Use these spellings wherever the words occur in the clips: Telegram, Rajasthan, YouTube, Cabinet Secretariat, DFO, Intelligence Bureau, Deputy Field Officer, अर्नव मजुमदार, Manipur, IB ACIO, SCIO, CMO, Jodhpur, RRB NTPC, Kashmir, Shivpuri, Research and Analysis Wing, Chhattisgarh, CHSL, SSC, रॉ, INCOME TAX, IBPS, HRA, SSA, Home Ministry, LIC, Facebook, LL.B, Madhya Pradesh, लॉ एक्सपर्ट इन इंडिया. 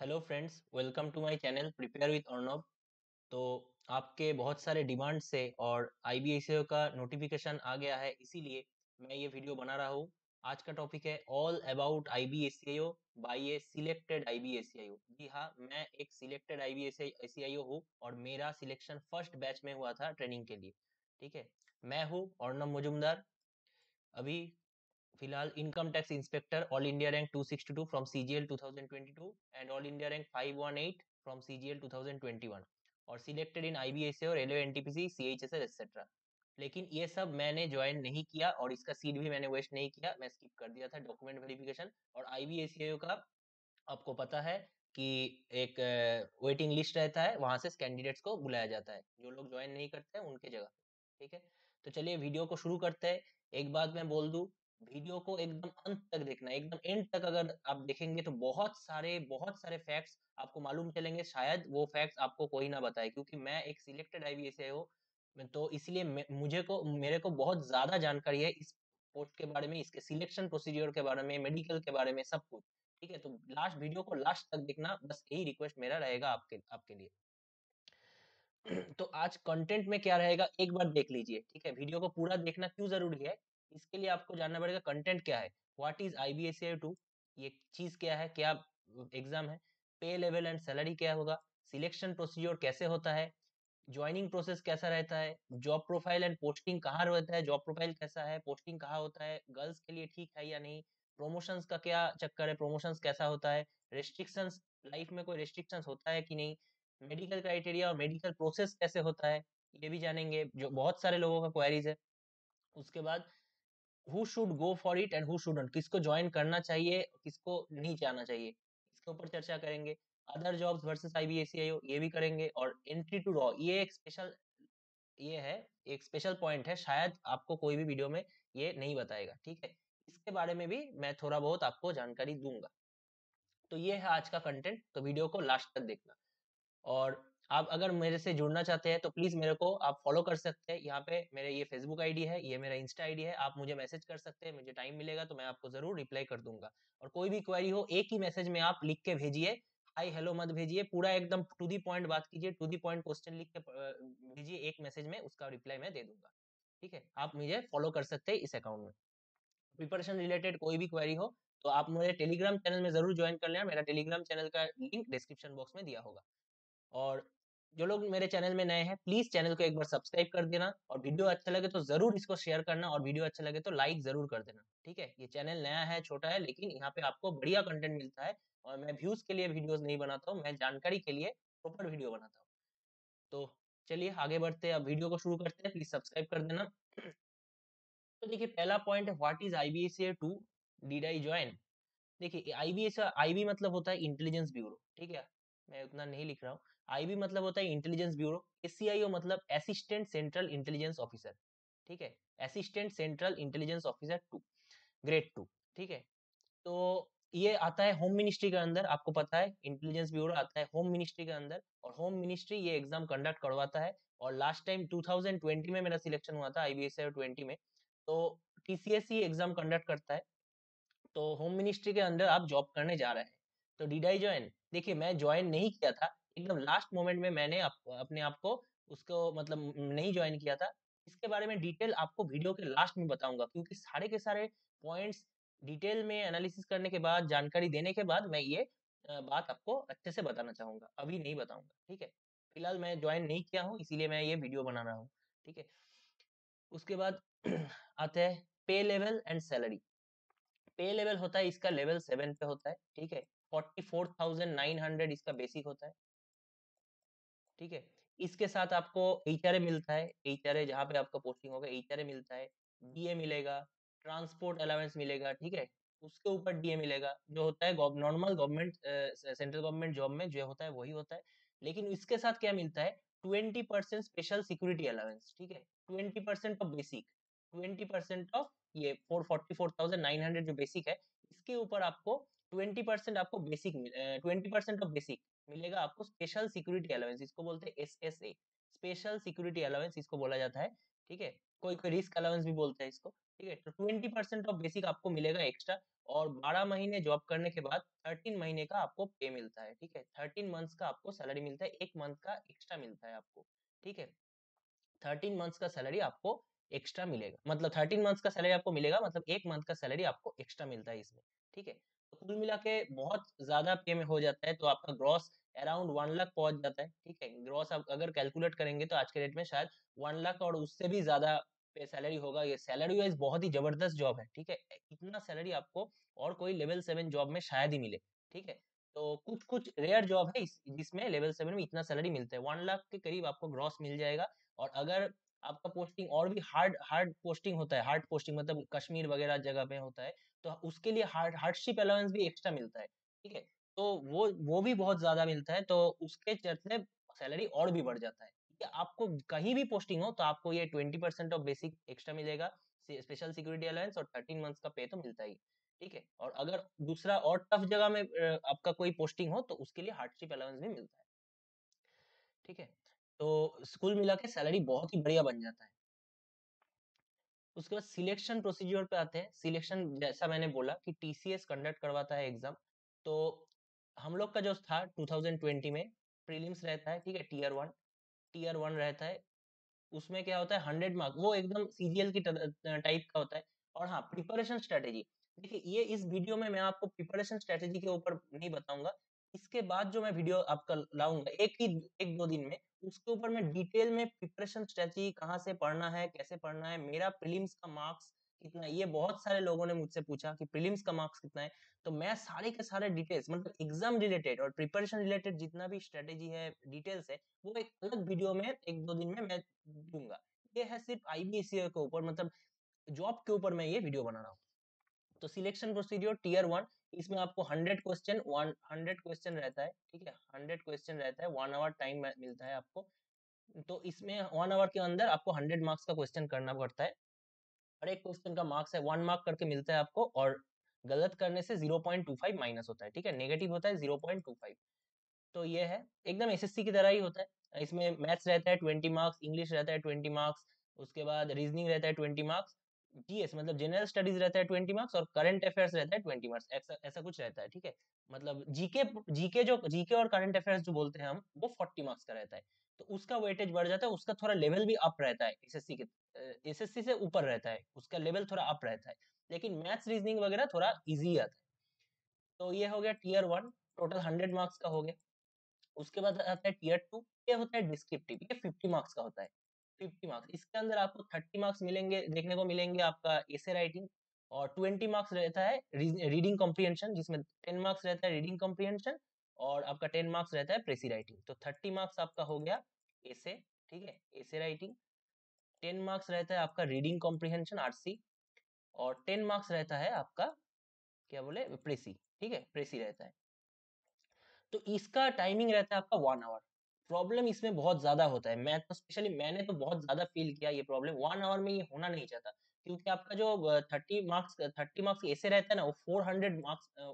Hello friends, welcome to my channel prepare with Arnav. तो आपके बहुत सारे डिमांड से और IBPS का नोटिफिकेशन आ गया है, इसीलिए मैं ये वीडियो बना रहा हूँ। आज का टॉपिक है all about IBPS by a selected IBPS। जी हाँ, मैं एक सिलेक्टेड IBPS हूँ और मेरा सिलेक्शन फर्स्ट बैच में हुआ था ट्रेनिंग के लिए। ठीक है, मैं हूँ अर्नव मजुमदार, अभी फिलहाल income tax inspector, all India rank 262 from CGL 2022 and all India rank 518 from CGL 2021 और सिलेक्टेड इन IBPS और रेलवे NTPC CHSL एक्सेट्रा। लेकिन ये सब मैंने ज्वाइन नहीं किया और इसका सीट भी मैंने वेस्ट नहीं किया, मैं स्किप कर दिया था डॉक्यूमेंट वेरिफिकेशन। और IBPS का आपको पता है कि एक वेटिंग लिस्ट रहता है, वहाँ से कैंडिडेट्स को बुलाया जाता है जो लोग ज्वाइन नहीं करते हैं उनके जगह। ठीक है, तो चलिए वीडियो को शुरू करते हैं। एक बात मैं बोल दूँ, वीडियो को एकदम अंत तक देखना, एकदम एंड तक। अगर आप देखेंगे तो बहुत सारे फैक्ट्स आपको मालूम चलेंगे, शायद वो फैक्ट्स आपको कोई ना बताए, क्योंकि मैं एक सिलेक्टेड IBPS हूं तो इसलिए मेरे को बहुत ज्यादा जानकारी है इस पोस्ट के बारे में, इसके सिलेक्शन प्रोसीजर के बारे में, मेडिकल के बारे में, सब कुछ। ठीक है, तो लास्ट वीडियो को लास्ट तक देखना, बस यही रिक्वेस्ट मेरा रहेगा आपके लिए। तो आज कंटेंट में क्या रहेगा एक बार देख लीजिए। ठीक है, वीडियो को पूरा देखना क्यों जरूरी है, इसके लिए आपको जानना पड़ेगा कंटेंट क्या है, व्हाट इज IBPS, ये चीज क्या है, क्या एग्जाम है, पे लेवल एंड सैलरी क्या होगा, सिलेक्शन प्रोसीजर कैसे होता है, ज्वाइनिंग प्रोसेस कैसा रहता है, जॉब प्रोफाइल एंड पोस्टिंग कहाँ रहता है, जॉब प्रोफाइल कैसा है, पोस्टिंग कहाँ होता है, गर्ल्स के लिए ठीक है या नहीं, प्रोमोशंस का क्या चक्कर है, प्रोमोशंस कैसा होता है, रेस्ट्रिक्शंस, लाइफ में कोई रेस्ट्रिक्शंस होता है कि नहीं, मेडिकल क्राइटेरिया और मेडिकल प्रोसेस कैसे होता है, ये भी जानेंगे, जो बहुत सारे लोगों का क्वेरीज है। उसके बाद Who should go for it and who shouldn't, किसको ज्वाइन करना चाहिए किसको नहीं जाना चाहिए, इसके ऊपर चर्चा करेंगे। अदर जॉब्स वर्सेस IBPS, ये भी करेंगे। और एंट्री टू रॉ, ये एक स्पेशल पॉइंट है, शायद आपको कोई भी वीडियो में ये नहीं बताएगा। ठीक है, इसके बारे में भी मैं थोड़ा बहुत आपको जानकारी दूंगा। तो ये है आज का कंटेंट, तो वीडियो को लास्ट तक देखना। और आप अगर मेरे से जुड़ना चाहते हैं तो प्लीज मेरे को आप फॉलो कर सकते हैं, यहाँ पे मेरे ये फेसबुक आईडी है, ये मेरा इंस्टा आईडी है, आप मुझे मैसेज कर सकते हैं। मुझे टाइम मिलेगा तो मैं आपको जरूर रिप्लाई कर दूंगा। और कोई भी क्वेरी हो एक ही मैसेज में आप लिख के भेजिए, हाय हेलो मत भेजिए, पूरा एकदम टू दी पॉइंट बात कीजिए, टू दी पॉइंट क्वेश्चन लिख के भेजिए एक मैसेज में, उसका रिप्लाई मैं दे दूंगा। ठीक है, आप मुझे फॉलो कर सकते हैं इस अकाउंट में। प्रिपरेशन रिलेटेड कोई भी क्वेरी हो तो आप मुझे टेलीग्राम चैनल में जरूर ज्वाइन कर लेना, मेरा टेलीग्राम चैनल का लिंक डिस्क्रिप्शन बॉक्स में दिया होगा। और जो लोग मेरे चैनल में नए हैं प्लीज चैनल को एक बार सब्सक्राइब कर देना, और वीडियो अच्छा लगे तो जरूर इसको शेयर करना, और वीडियो अच्छा लगे तो लाइक जरूर कर देना। ठीक है, ये चैनल नया है, छोटा है, लेकिन यहाँ पे आपको बढ़िया कंटेंट मिलता है। और मैं व्यूज के लिए वीडियोस नहीं बनाता हूँ, मैं जानकारी के लिए प्रॉपर वीडियो बनाता हूँ। तो चलिए आगे बढ़ते हैं, अब वीडियो को शुरू करते हैं, प्लीज सब्सक्राइब कर देना। तो देखिए, पहला पॉइंट है what is IBPS, did I join. देखिए IBPS मतलब होता है इंटेलिजेंस ब्यूरो। ठीक है, मैं उतना नहीं लिख रहा हूँ। IB मतलब होता है इंटेलिजेंस ब्यूरो, SCIO मतलब असिस्टेंट सेंट्रल इंटेलिजेंस ऑफिसर। ठीक है, assistant central intelligence officer 2 grade 2। ठीक है, तो ये आता है होम मिनिस्ट्री के अंदर, आपको पता है इंटेलिजेंस ब्यूरो आता है होम मिनिस्ट्री के अंदर, और होम मिनिस्ट्री ये एग्जाम कंडक्ट करवाता है। और लास्ट टाइम 2020 में मेरा सिलेक्शन हुआ था IBPS 20 में, तो TCS ही एग्जाम कंडक्ट करता है। तो होम मिनिस्ट्री के अंदर आप जॉब करने जा रहे हैं, तो डिड आई ज्वाइन। देखिए मैं ज्वाइन नहीं किया था, एकदम लास्ट मोमेंट में मैंने अपने आप को उसको मतलब नहीं ज्वाइन किया था। इसके बारे में डिटेल आपको वीडियो के लास्ट में बताऊंगा, क्योंकि सारे के सारे पॉइंट्स डिटेल में एनालिसिस करने के बाद, जानकारी देने के बाद मैं ये बात आपको अच्छे से बताना चाहूंगा, अभी नहीं बताऊंगा। ठीक है, फिलहाल मैं ज्वाइन नहीं किया हूँ, इसीलिए मैं ये वीडियो बना रहा हूँ। ठीक है, उसके बाद आता है pay level and salary. Pay level होता है इसका लेवल 7 पे होता है। ठीक है, 44,900 इसका बेसिक होता है। ठीक है, इसके साथ आपको HRA मिलता है, HRA जहाँ पे आपका पोस्टिंग होगा HRA मिलता है, DA मिलेगा, ट्रांसपोर्ट अलाउंस मिलेगा। ठीक है, उसके ऊपर DA मिलेगा जो होता है normal government central government job में जो होता है वही होता है। लेकिन इसके साथ क्या मिलता है, 20% स्पेशल सिक्योरिटी अलाउंस। ठीक है, 20% ऑफ बेसिक, 20% ऑफ ये 44,900 जो बेसिक है, इसके ऊपर आपको 20% आपको बेसिक 20% ऑफ बेसिक मिलेगा, आपको स्पेशल सिक्योरिटी अलाउंस, इसको बोलते हैं SSA, स्पेशल सिक्योरिटी अलाउंस इसको बोला जाता है। ठीक है, कोई कोई रिस्क अलाउंस भी बोलता है इसको, ठीक है। तो 20% ऑफ बेसिक आपको मिलेगा एक्स्ट्रा, और 12 महीने जॉब करने के बाद 13 महीने का आपको पे मिलता है, ठीक है। 13 मंथ्स का आपको सैलरी मिलता है, एक मंथ का एक्स्ट्रा मिलता है आपको, ठीक है। 13 मंथ्स का सैलरी आपको एक्स्ट्रा मिलेगा, मतलब 13 मंथ्स का सैलरी आपको मिलेगा, मतलब एक मंथ का सैलरी आपको एक्स्ट्रा मिलता है इसमें, ठीक है। तो कुल मिला के बहुत ज्यादा पे में हो जाता है, तो आपका ग्रॉस अराउंड 1 लाख पहुंच जाता है, ठीक है। ग्रॉस आप अगर कैलकुलेट करेंगे तो आज के डेट में शायद 1 लाख और उससे भी ज्यादा सैलरी होगा। ये सैलरी वाइज बहुत ही जबरदस्त जॉब है, ठीक है। इतना सैलरी आपको और कोई लेवल 7 जॉब में शायद ही मिले, ठीक है। तो कुछ कुछ रेयर जॉब है जिसमें लेवल 7 में इतना सैलरी मिलता है। 1 लाख के करीब आपको ग्रॉस मिल जाएगा। और अगर आपका पोस्टिंग और भी हार्ड पोस्टिंग होता है, हार्ड पोस्टिंग मतलब कश्मीर वगैरह जगह पे होता है, तो उसके लिए हार्डशिप अलाउंस भी एक्स्ट्रा मिलता है, ठीक है। तो वो भी बहुत ज्यादा मिलता है, तो उसके चलते सैलरी और भी बढ़ जाता है। आपको कहीं भी पोस्टिंग हो तो आपको ये 20% ऑफ बेसिक एक्स्ट्रा मिलेगा, स्पेशल सिक्योरिटी अलाउंस और 13 मंथ्स का पे तो मिलता ही, ठीक है। और अगर दूसरा और टफ जगह में आपका कोई पोस्टिंग हो तो उसके लिए हार्डशिप अलाउंस भी मिलता है, ठीक है। तो स्कूल मिला के सैलरी बहुत ही बढ़िया बन जाता है। उसके बाद सिलेक्शन प्रोसीजर पे आते हैं। सिलेक्शन जैसा मैंने बोला कि टीसीएस कंडक्ट करवाता है एग्जाम। तो हम लोग का जो था 2020 में प्रीलिम्स रहता है, ठीक है, टीयर 1 रहता है। उसमें क्या होता है 100 मार्क, वो एकदम सीजीएल की टाइप का होता है। और हाँ, प्रिपरेशन स्ट्रेटेजी, देखिए ये इस वीडियो में मैं आपको प्रिपरेशन स्ट्रेटेजी के ऊपर नहीं बताऊंगा। इसके बाद जो मैं वीडियो आपका लाऊंगा एक दो दिन में, उसके ऊपर मैं डिटेल में प्रिपरेशन स्ट्रेटेजी कहाँ से पढ़ना है, कैसे पढ़ना है, मेरा प्रीलिम्स का मार्क्स कितना, ये बहुत सारे लोगों ने मुझसे पूछा कि प्रीलिम्स का मार्क्स कितना है। तो मैं सारे के सारे डिटेल्स, मतलब एग्जाम रिलेटेड और प्रिपरेशन रिलेटेड जितना भी स्ट्रेटेजी है, डिटेल्स है, वो एक अलग वीडियो में 1-2 दिन में मैं दूंगा। ये है सिर्फ आईबीपीएस के ऊपर, मतलब जॉब के ऊपर मैं ये वीडियो बना रहा हूँ। तो सिलेक्शन प्रोसीड्योर टीयर 1, इसमें आपको 100 क्वेश्चन रहता है, ठीक है। 100 क्वेश्चन रहता है, 1 आवर टाइम मिलता है आपको। तो इसमें 1 आवर के अंदर आपको 100 मार्क्स का क्वेश्चन करना पड़ता है। हर एक क्वेश्चन का मार्क्स है 1 मार्क करके मिलता है आपको, और गलत करने से 0.25 माइनस होता है, ठीक है, नेगेटिव होता है 0.25। तो ये है एकदम एसएससी की तरह ही होता है। इसमें मैथ्स रहता है 20 मार्क्स, इंग्लिश रहता है 20 मार्क्स, उसके बाद रीजनिंग रहता है 20 मार्क्स, जीएस मतलब जनरल स्टडीज रहता है 20 मार्क्स, और करंट अफेयर्स रहता है 20 मार्क्स, ऐसा कुछ रहता है, ठीक है। मतलब जीके और करंट अफेयर्स जो बोलते हैं हम, वो 40 मार्क्स का रहता है। तो उसका वेटेज बढ़ जाता है, उसका थोड़ा लेवल भी अप रहता है, एसएससी से ऊपर रहता है, उसका लेवल थोड़ा अप रहता है, लेकिन मैथ्स रीजनिंग वगैरह थोड़ा इजी आता है। तो ये हो गया टीयर 1, टोटल 100 मार्क्स का हो गया। उसके बाद आता है टीयर 2, ये होता है डिस्क्रिप्टिव, ये 50 मार्क्स का होता है। 50 मार्क्स, इसके अंदर आपको 30 मार्क्स मिलेंगे, देखने को मिलेंगे आपका एसे राइटिंग, और 20 मार्क्स रहता है रीडिंग कॉम्प्रिहेंशन, जिसमें 10 मार्क्स रहता है रीडिंग कॉम्प्रिहेंशन, और आपका 10 मार्क्स रहता है प्रेसी राइटिंग। तो 30 मार्क्स आपका हो गया एसे, ठीक है, एसे राइटिंग। 10 मार्क्स रहता है आपका रीडिंग कॉम्प्रिहेंशन आरसी, और 10 मार्क्स रहता है आपका क्या बोले प्रेसी, ठीक है, प्रेसी रहता है। तो इसका टाइमिंग रहता है आपका 1 आवर। प्रॉब्लम इसमें बहुत ज्यादा होता है, मैं तो स्पेशली मैंने तो बहुत ज्यादा फील किया ये प्रॉब्लम। 1 आवर में ये होना नहीं चाहता, क्योंकि आपका जो 30 मार्क्स ऐसे रहता है ना, वो 400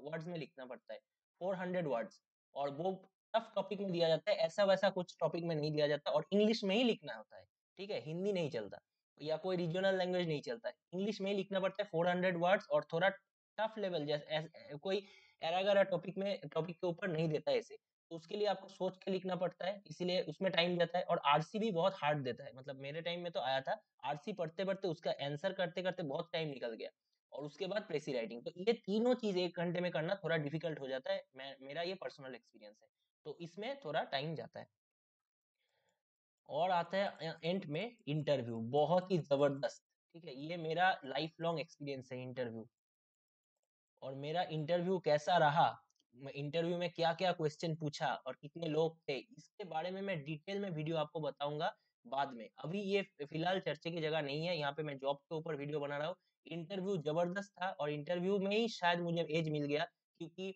वर्ड्स में लिखना पड़ता है, 400 वर्ड्स, और वो टफ टॉपिक में दिया जाता है, ऐसा वैसा कुछ टॉपिक में नहीं दिया जाता, और इंग्लिश में ही लिखना होता है, ठीक है। हिंदी नहीं चलता या कोई रीजनल लैंग्वेज नहीं चलता, इंग्लिश में ही लिखना पड़ता है 400 वर्ड्स, और थोड़ा टफ लेवल जैसे कोई एरागरा टॉपिक के ऊपर नहीं देता है ऐसे, तो उसके लिए आपको सोच के लिखना पड़ता है, इसीलिए उसमें टाइम जाता है। और आरसी भी बहुत हार्ड देता है, मतलब मेरे टाइम में तो आया था आरसी, पढ़ते पढ़ते उसका आंसर करते करते बहुत टाइम निकल गया। और उसके बाद प्रेसी राइटिंग, तो ये तीनों चीज 1 घंटे में करना थोड़ा डिफिकल्ट हो जाता है, मेरा ये पर्सनल एक्सपीरियंस है। तो इसमें थोड़ा टाइम जाता है। और आता है एंड में इंटरव्यू, बहुत ही जबरदस्त, ठीक है, ये मेरा लाइफ लॉन्ग एक्सपीरियंस है इंटरव्यू। और मेरा इंटरव्यू कैसा रहा, इंटरव्यू में क्या क्या क्वेश्चन पूछा और कितने लोग थे, इसके बारे में मैं डिटेल में वीडियो आपको बताऊंगा बाद में। अभी ये फिलहाल चर्चे की जगह नहीं है, यहाँ पे मैं जॉब के ऊपर वीडियो बना रहा हूँ। इंटरव्यू जबरदस्त था, और इंटरव्यू में ही शायद मुझे एज मिल गया, क्योंकि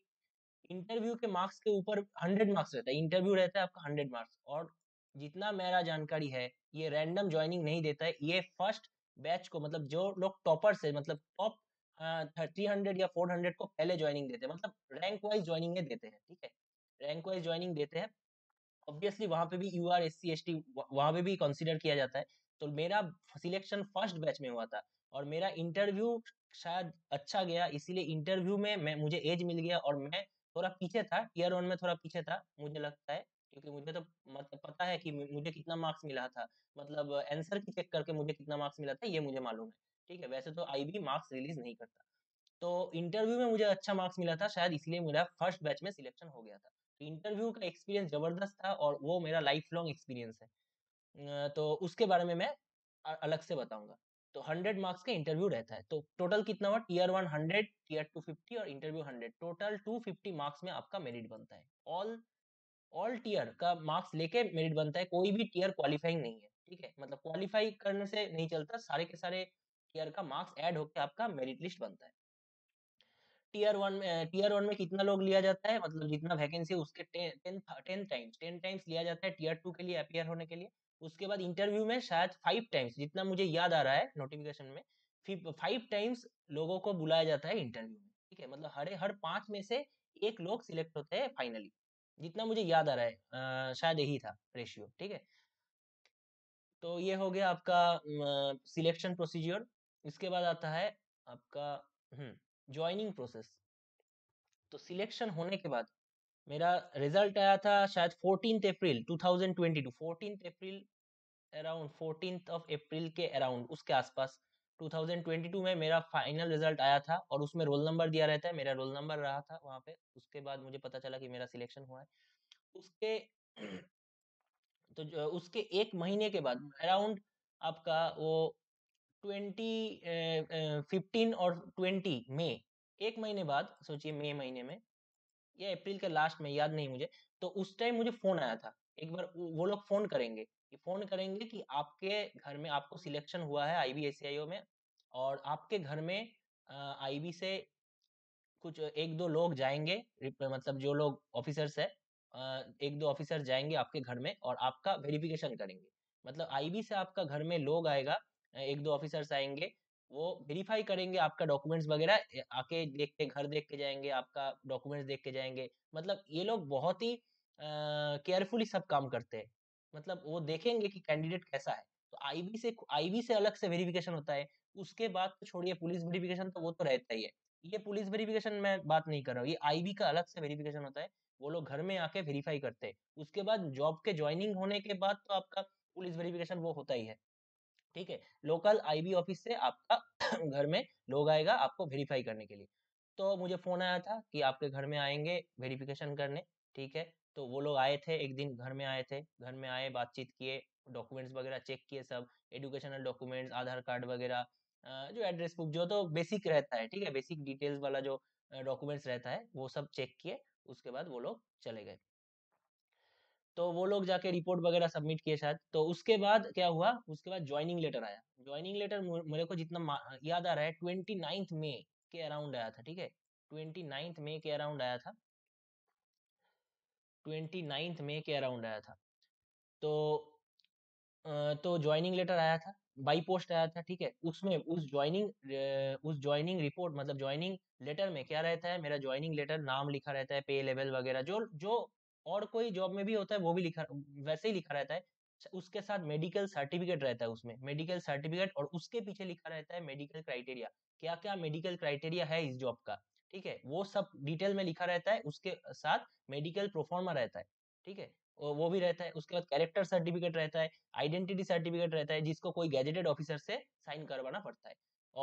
इंटरव्यू के मार्क्स के ऊपर 100 मार्क्स रहता है। इंटरव्यू रहता है आपका 100 मार्क्स, और जितना मेरा जानकारी है ये रैंडम ज्वाइनिंग नहीं देता है, ये फर्स्ट बैच को, मतलब जो लोग टॉपर्स है, मतलब टॉप 300 या 400 को पहले ज्वाइनिंग देते हैं, मतलब रैंक वाइज ज्वाइनिंग में देते हैं, ठीक है, रैंक वाइज ज्वाइनिंग देते हैं। ऑब्वियसली वहाँ पे भी UR SC ST वहाँ पे भी कंसिडर किया जाता है, तो मेरा सिलेक्शन फर्स्ट बैच में हुआ था और मेरा इंटरव्यू शायद अच्छा गया, इसीलिए इंटरव्यू में मुझे एज मिल गया और मैं थोड़ा पीछे था, ईयर वन में थोड़ा पीछे था मुझे लगता है, क्योंकि मुझे तो मतलब पता है कि मुझे कितना मार्क्स मिला था, मतलब आंसर की चेक करके मुझे कितना मार्क्स मिला था ये मुझे मालूम है, ठीक है। वैसे तो आईबी मार्क्स रिलीज नहीं करता, तो इंटरव्यू में मुझे अच्छा मार्क्स मिला था शायद, इसलिए मेरा फर्स्ट बैच में सिलेक्शन हो गया था। तो इंटरव्यू का एक्सपीरियंस जबरदस्त था और वो मेरा लाइफ लॉन्ग एक्सपीरियंस है, तो उसके बारे में मैं अलग से बताऊंगा। तो 100 मार्क्स का इंटरव्यू रहता है, तो टोटल कितना हुआ, टीयर 1 100, टीयर 2 50 और इंटरव्यू 100, टोटल 250 मार्क्स में आपका मेरिट बनता है। ऑल टीयर का मार्क्स लेके मेरिट बनता है, कोई भी टीयर क्वालिफाइंग नहीं है, ठीक है, मतलब क्वालिफाई करने से नहीं चलता, सारे के सारे टीयर का मार्क्स ऐड होकर आपका मेरिट लिस्ट बनता है। टीयर वन में कितना लोग लिया जाता है, मतलब जितना वैकेंसी उसके 10 टाइम्स लिया जाता है टीयर 2 के लिए अपीयर होने के लिए। उसके बाद इंटरव्यू में शायद 5 टाइम्स, जितना मुझे याद आ रहा है नोटिफिकेशन में, 5 टाइम्स लोगों को बुलाया जाता है इंटरव्यू में, ठीक है, मतलब हर 5 में से 1 लोग सिलेक्ट होते हैं फाइनली, जितना मुझे याद आ रहा है शायद यही था रेशियो, ठीक है। तो ये हो गया आपका सिलेक्शन प्रोसीजर। इसके बाद आता है आपका ज्वाइनिंग प्रोसेस। तो सिलेक्शन होने के बाद मेरा रिजल्ट आया था शायद 14 अप्रैल 2022, 14 अप्रैल के अराउंड, उसके आसपास 2022 में मेरा फाइनल रिजल्ट आया था और उसमें रोल नंबर दिया रहता है, मेरा रोल नंबर रहा था वहाँ पे। उसके बाद मुझे पता चला कि मेरा सिलेक्शन हुआ है। उसके 1 महीने के बाद अराउंड आपका वो 15 और 20 मई, 1 महीने बाद, सोचिए मई महीने में या अप्रैल के लास्ट में, याद नहीं मुझे, तो उस टाइम मुझे फोन आया था, एक बार वो लोग फोन करेंगे कि आपके घर में आपको सिलेक्शन हुआ है IBCIO में और आपके घर में IB से कुछ 1-2 लोग जाएंगे, मतलब जो लोग ऑफिसर्स है 1-2 ऑफिसर जाएंगे आपके घर में और आपका वेरिफिकेशन करेंगे, मतलब IB से आपका घर में लोग आएगा, 1-2 ऑफिसर्स आएंगे, वो वेरीफाई करेंगे आपका डॉक्यूमेंट्स वगैरह, आके देख के घर देख के जाएंगे, आपका डॉक्यूमेंट्स देख के जाएंगे, मतलब ये लोग बहुत ही केयरफुली सब काम करते हैं, मतलब वो देखेंगे कि कैंडिडेट कैसा है। तो आईबी से अलग से वेरिफिकेशन होता है। उसके बाद तो छोड़िए, पुलिस वेरिफिकेशन तो वो तो रहता ही है, ये पुलिस वेरिफिकेशन मैं बात नहीं कर रहा हूँ, ये आईबी का अलग से वेरिफिकेशन होता है, वो लोग घर में आके वेरीफाई करते हैं। उसके बाद जॉब के ज्वाइनिंग होने के बाद तो आपका पुलिस वेरिफिकेशन वो होता ही है, ठीक है, लोकल आईबी ऑफिस से आपका घर में लोग आएगा आपको वेरीफाई करने के लिए। तो मुझे फोन आया था कि आपके घर में आएंगे वेरिफिकेशन करने, ठीक है, तो वो लोग आए थे, एक दिन घर में आए थे, घर में आए, बातचीत किए, डॉक्यूमेंट्स वगैरह चेक किए, सब एजुकेशनल डॉक्यूमेंट्स, आधार कार्ड वगैरह, जो एड्रेस बुक, जो तो बेसिक रहता है, ठीक है, बेसिक डिटेल्स वाला जो डॉक्यूमेंट्स रहता है वो सब चेक किए। उसके बाद वो लोग चले गए, तो वो लोग जाके रिपोर्ट वगैरह सबमिट किए शायद। तो उसके बाद क्या हुआ, उसके बाद ज्वाइनिंग लेटर आया। ज्वाइनिंग लेटर मेरे को जितना याद आ रहा है 29 मई के अराउंड आया था, ठीक है, 29 मई के अराउंड आया था, 29 मई के अराउंड आया था। तो ज्वाइनिंग लेटर आया था, बाई पोस्ट आया था, ठीक है। उसमें उस ज्वाइनिंग रिपोर्ट, मतलब ज्वाइनिंग लेटर में क्या रहता है, मेरा ज्वाइनिंग लेटर नाम लिखा रहता है, पे लेवल वगैरह जो और कोई जॉब में भी होता है वो भी लिखा, वैसे ही लिखा रहता है। उसके साथ मेडिकल सर्टिफिकेट रहता है, उसमें मेडिकल सर्टिफिकेट, और उसके पीछे लिखा रहता है मेडिकल क्राइटेरिया, क्या क्या मेडिकल क्राइटेरिया है इस जॉब का, ठीक है, वो सब डिटेल में लिखा रहता है। उसके साथ मेडिकल प्रोफॉर्मा रहता है, ठीक है, वो भी रहता है। उसके बाद कैरेक्टर सर्टिफिकेट रहता है, आइडेंटिटी सर्टिफिकेट रहता है, जिसको कोई गैजेटेड ऑफिसर से साइन करवाना पड़ता है,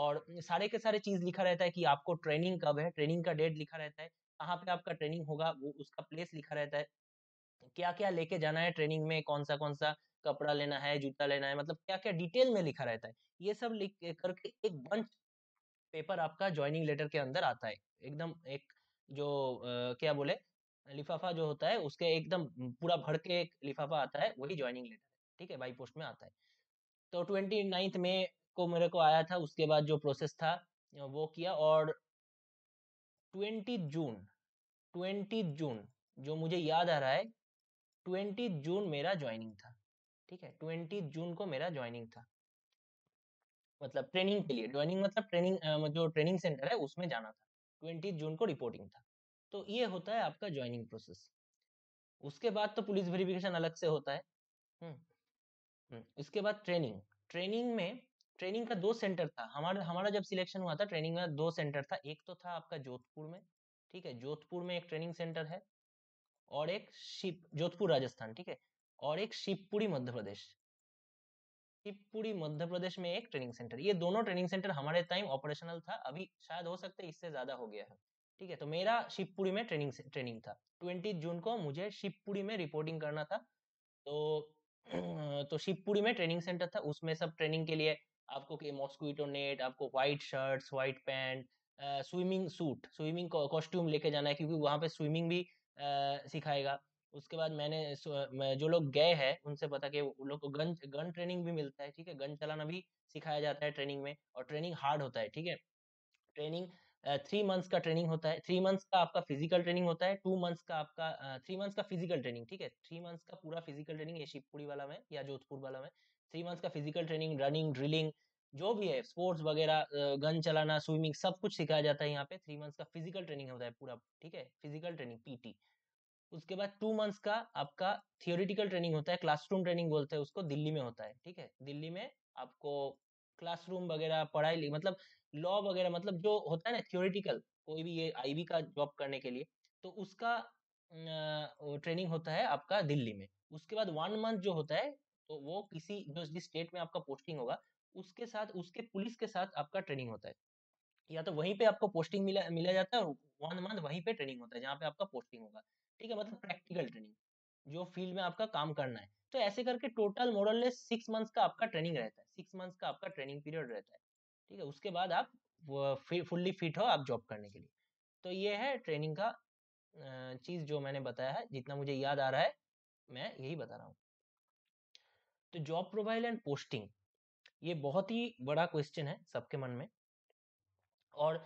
और सारे के सारे चीज लिखा रहता है कि आपको ट्रेनिंग कब है, ट्रेनिंग का डेट लिखा रहता है, कहाँ पे आपका ट्रेनिंग होगा वो, उसका प्लेस लिखा रहता है, क्या क्या लेके जाना है ट्रेनिंग में, कौन सा कपड़ा लेना है, जूता लेना है, मतलब क्या क्या डिटेल में लिखा रहता है। ये सब लिख करके एक बंच पेपर आपका ज्वाइनिंग लेटर के अंदर आता है, एकदम एक जो क्या बोले लिफाफा जो होता है, उसके एकदम पूरा भर के एक लिफाफा आता है, वही ज्वाइनिंग लेटर, ठीक है, बाई पोस्ट में आता है। तो 29 मई को मेरे को आया था। उसके बाद जो प्रोसेस था वो किया, और 20 जून जो मुझे याद आ रहा है 20 जून मेरा ज्वाइनिंग था, ठीक है, 20 जून को मेरा ज्वाइनिंग था, मतलब ट्रेनिंग के लिए, ज्वाइनिंग मतलब ट्रेनिंग, जो ट्रेनिंग सेंटर है उसमें जाना था। 20 जून को रिपोर्टिंग था। तो ये होता है आपका ज्वाइनिंग प्रोसेस। उसके बाद तो पुलिस वेरिफिकेशन अलग से होता है। इसके बाद ट्रेनिंग ट्रेनिंग में, ट्रेनिंग का दो सेंटर था, हमारा जब सिलेक्शन हुआ था ट्रेनिंग का दो सेंटर था, एक तो था आपका जोधपुर में, ठीक है, जोधपुर में एक ट्रेनिंग सेंटर है, और एक जोधपुर राजस्थान, ठीक है, और एक शिवपुरी मध्य प्रदेश, शिवपुरी मध्य प्रदेश में एक ट्रेनिंग सेंटर। ये दोनों ट्रेनिंग सेंटर हमारे टाइम ऑपरेशनल था, अभी शायद हो सकता है इससे ज्यादा हो गया है, ठीक है। तो मेरा शिवपुरी में ट्रेनिंग था, 20 जून को मुझे शिवपुरी में रिपोर्टिंग करना था, तो शिवपुरी में ट्रेनिंग सेंटर था, उसमें सब ट्रेनिंग के लिए आपको मॉस्क्यूटो नेट, आपको white shirts, white pant, swimming suit, swimming costume लेके जाना है क्योंकि वहाँ पे स्विमिंग भी सिखाएगा। उसके बाद मैंने जो लोग गए हैं उनसे पता कि उन लोग को गन ट्रेनिंग भी मिलता है, ठीक है, गन चलाना भी सिखाया जाता है ट्रेनिंग में, और ट्रेनिंग हार्ड होता है, ठीक है। ट्रेनिंग 3 मंथ्स का ट्रेनिंग होता है, 3 मंथ्स का आपका फिजिकल ट्रेनिंग होता है, 2 मंथ्स का आपका 3 मंथ्स का फिजिकल ट्रेनिंग, ठीक है, 3 मंथ्स का पूरा फिजिकल ट्रेनिंग, ये शिवपुरी वाला में या जोधपुर वाला में 3 मंथ्स का फिजिकल ट्रेनिंग, रनिंग, ड्रिलिंग जो भी है, स्पोर्ट्स वगैरह, गन चलाना, स्विमिंग, सब कुछ सिखाया जाता है यहाँ पे। 3 मंथ्स का फिजिकल ट्रेनिंग होता है पूरा, ठीक है, फिजिकल ट्रेनिंग पीटी। उसके बाद 2 मंथ्स का आपका थियोरिटिकल ट्रेनिंग होता है, क्लासरूम ट्रेनिंग बोलते हैं उसको, दिल्ली में होता है, ठीक है। दिल्ली में आपको क्लासरूम वगैरह पढ़ाई, मतलब लॉ वगैरह, मतलब जो होता है ना थियोरिटिकल, कोई भी ये आईबी का जॉब करने के लिए, तो उसका ट्रेनिंग होता है आपका दिल्ली में। उसके बाद 1 मंथ जो होता है, तो वो किसी जो जिस स्टेट में आपका पोस्टिंग होगा उसके साथ, उसके पुलिस के साथ आपका ट्रेनिंग होता है, या तो वहीं पे आपको पोस्टिंग मिला जाता है, 1 मंथ वहीं पे ट्रेनिंग होता है जहाँ पे आपका पोस्टिंग होगा, ठीक है, मतलब प्रैक्टिकल ट्रेनिंग, जो फील्ड में आपका काम करना है। तो ऐसे करके टोटल मोरलेस 6 मंथ्स का आपका ट्रेनिंग रहता है, 6 मंथ्स का आपका ट्रेनिंग पीरियड रहता है, ठीक है। उसके बाद आप फुल्ली फिट हो आप जॉब करने के लिए। तो ये है ट्रेनिंग का चीज जो मैंने बताया है, जितना मुझे याद आ रहा है मैं यही बता रहा हूँ। तो जॉब प्रोफाइल एंड पोस्टिंग, ये बहुत ही बड़ा क्वेश्चन है सबके मन में, और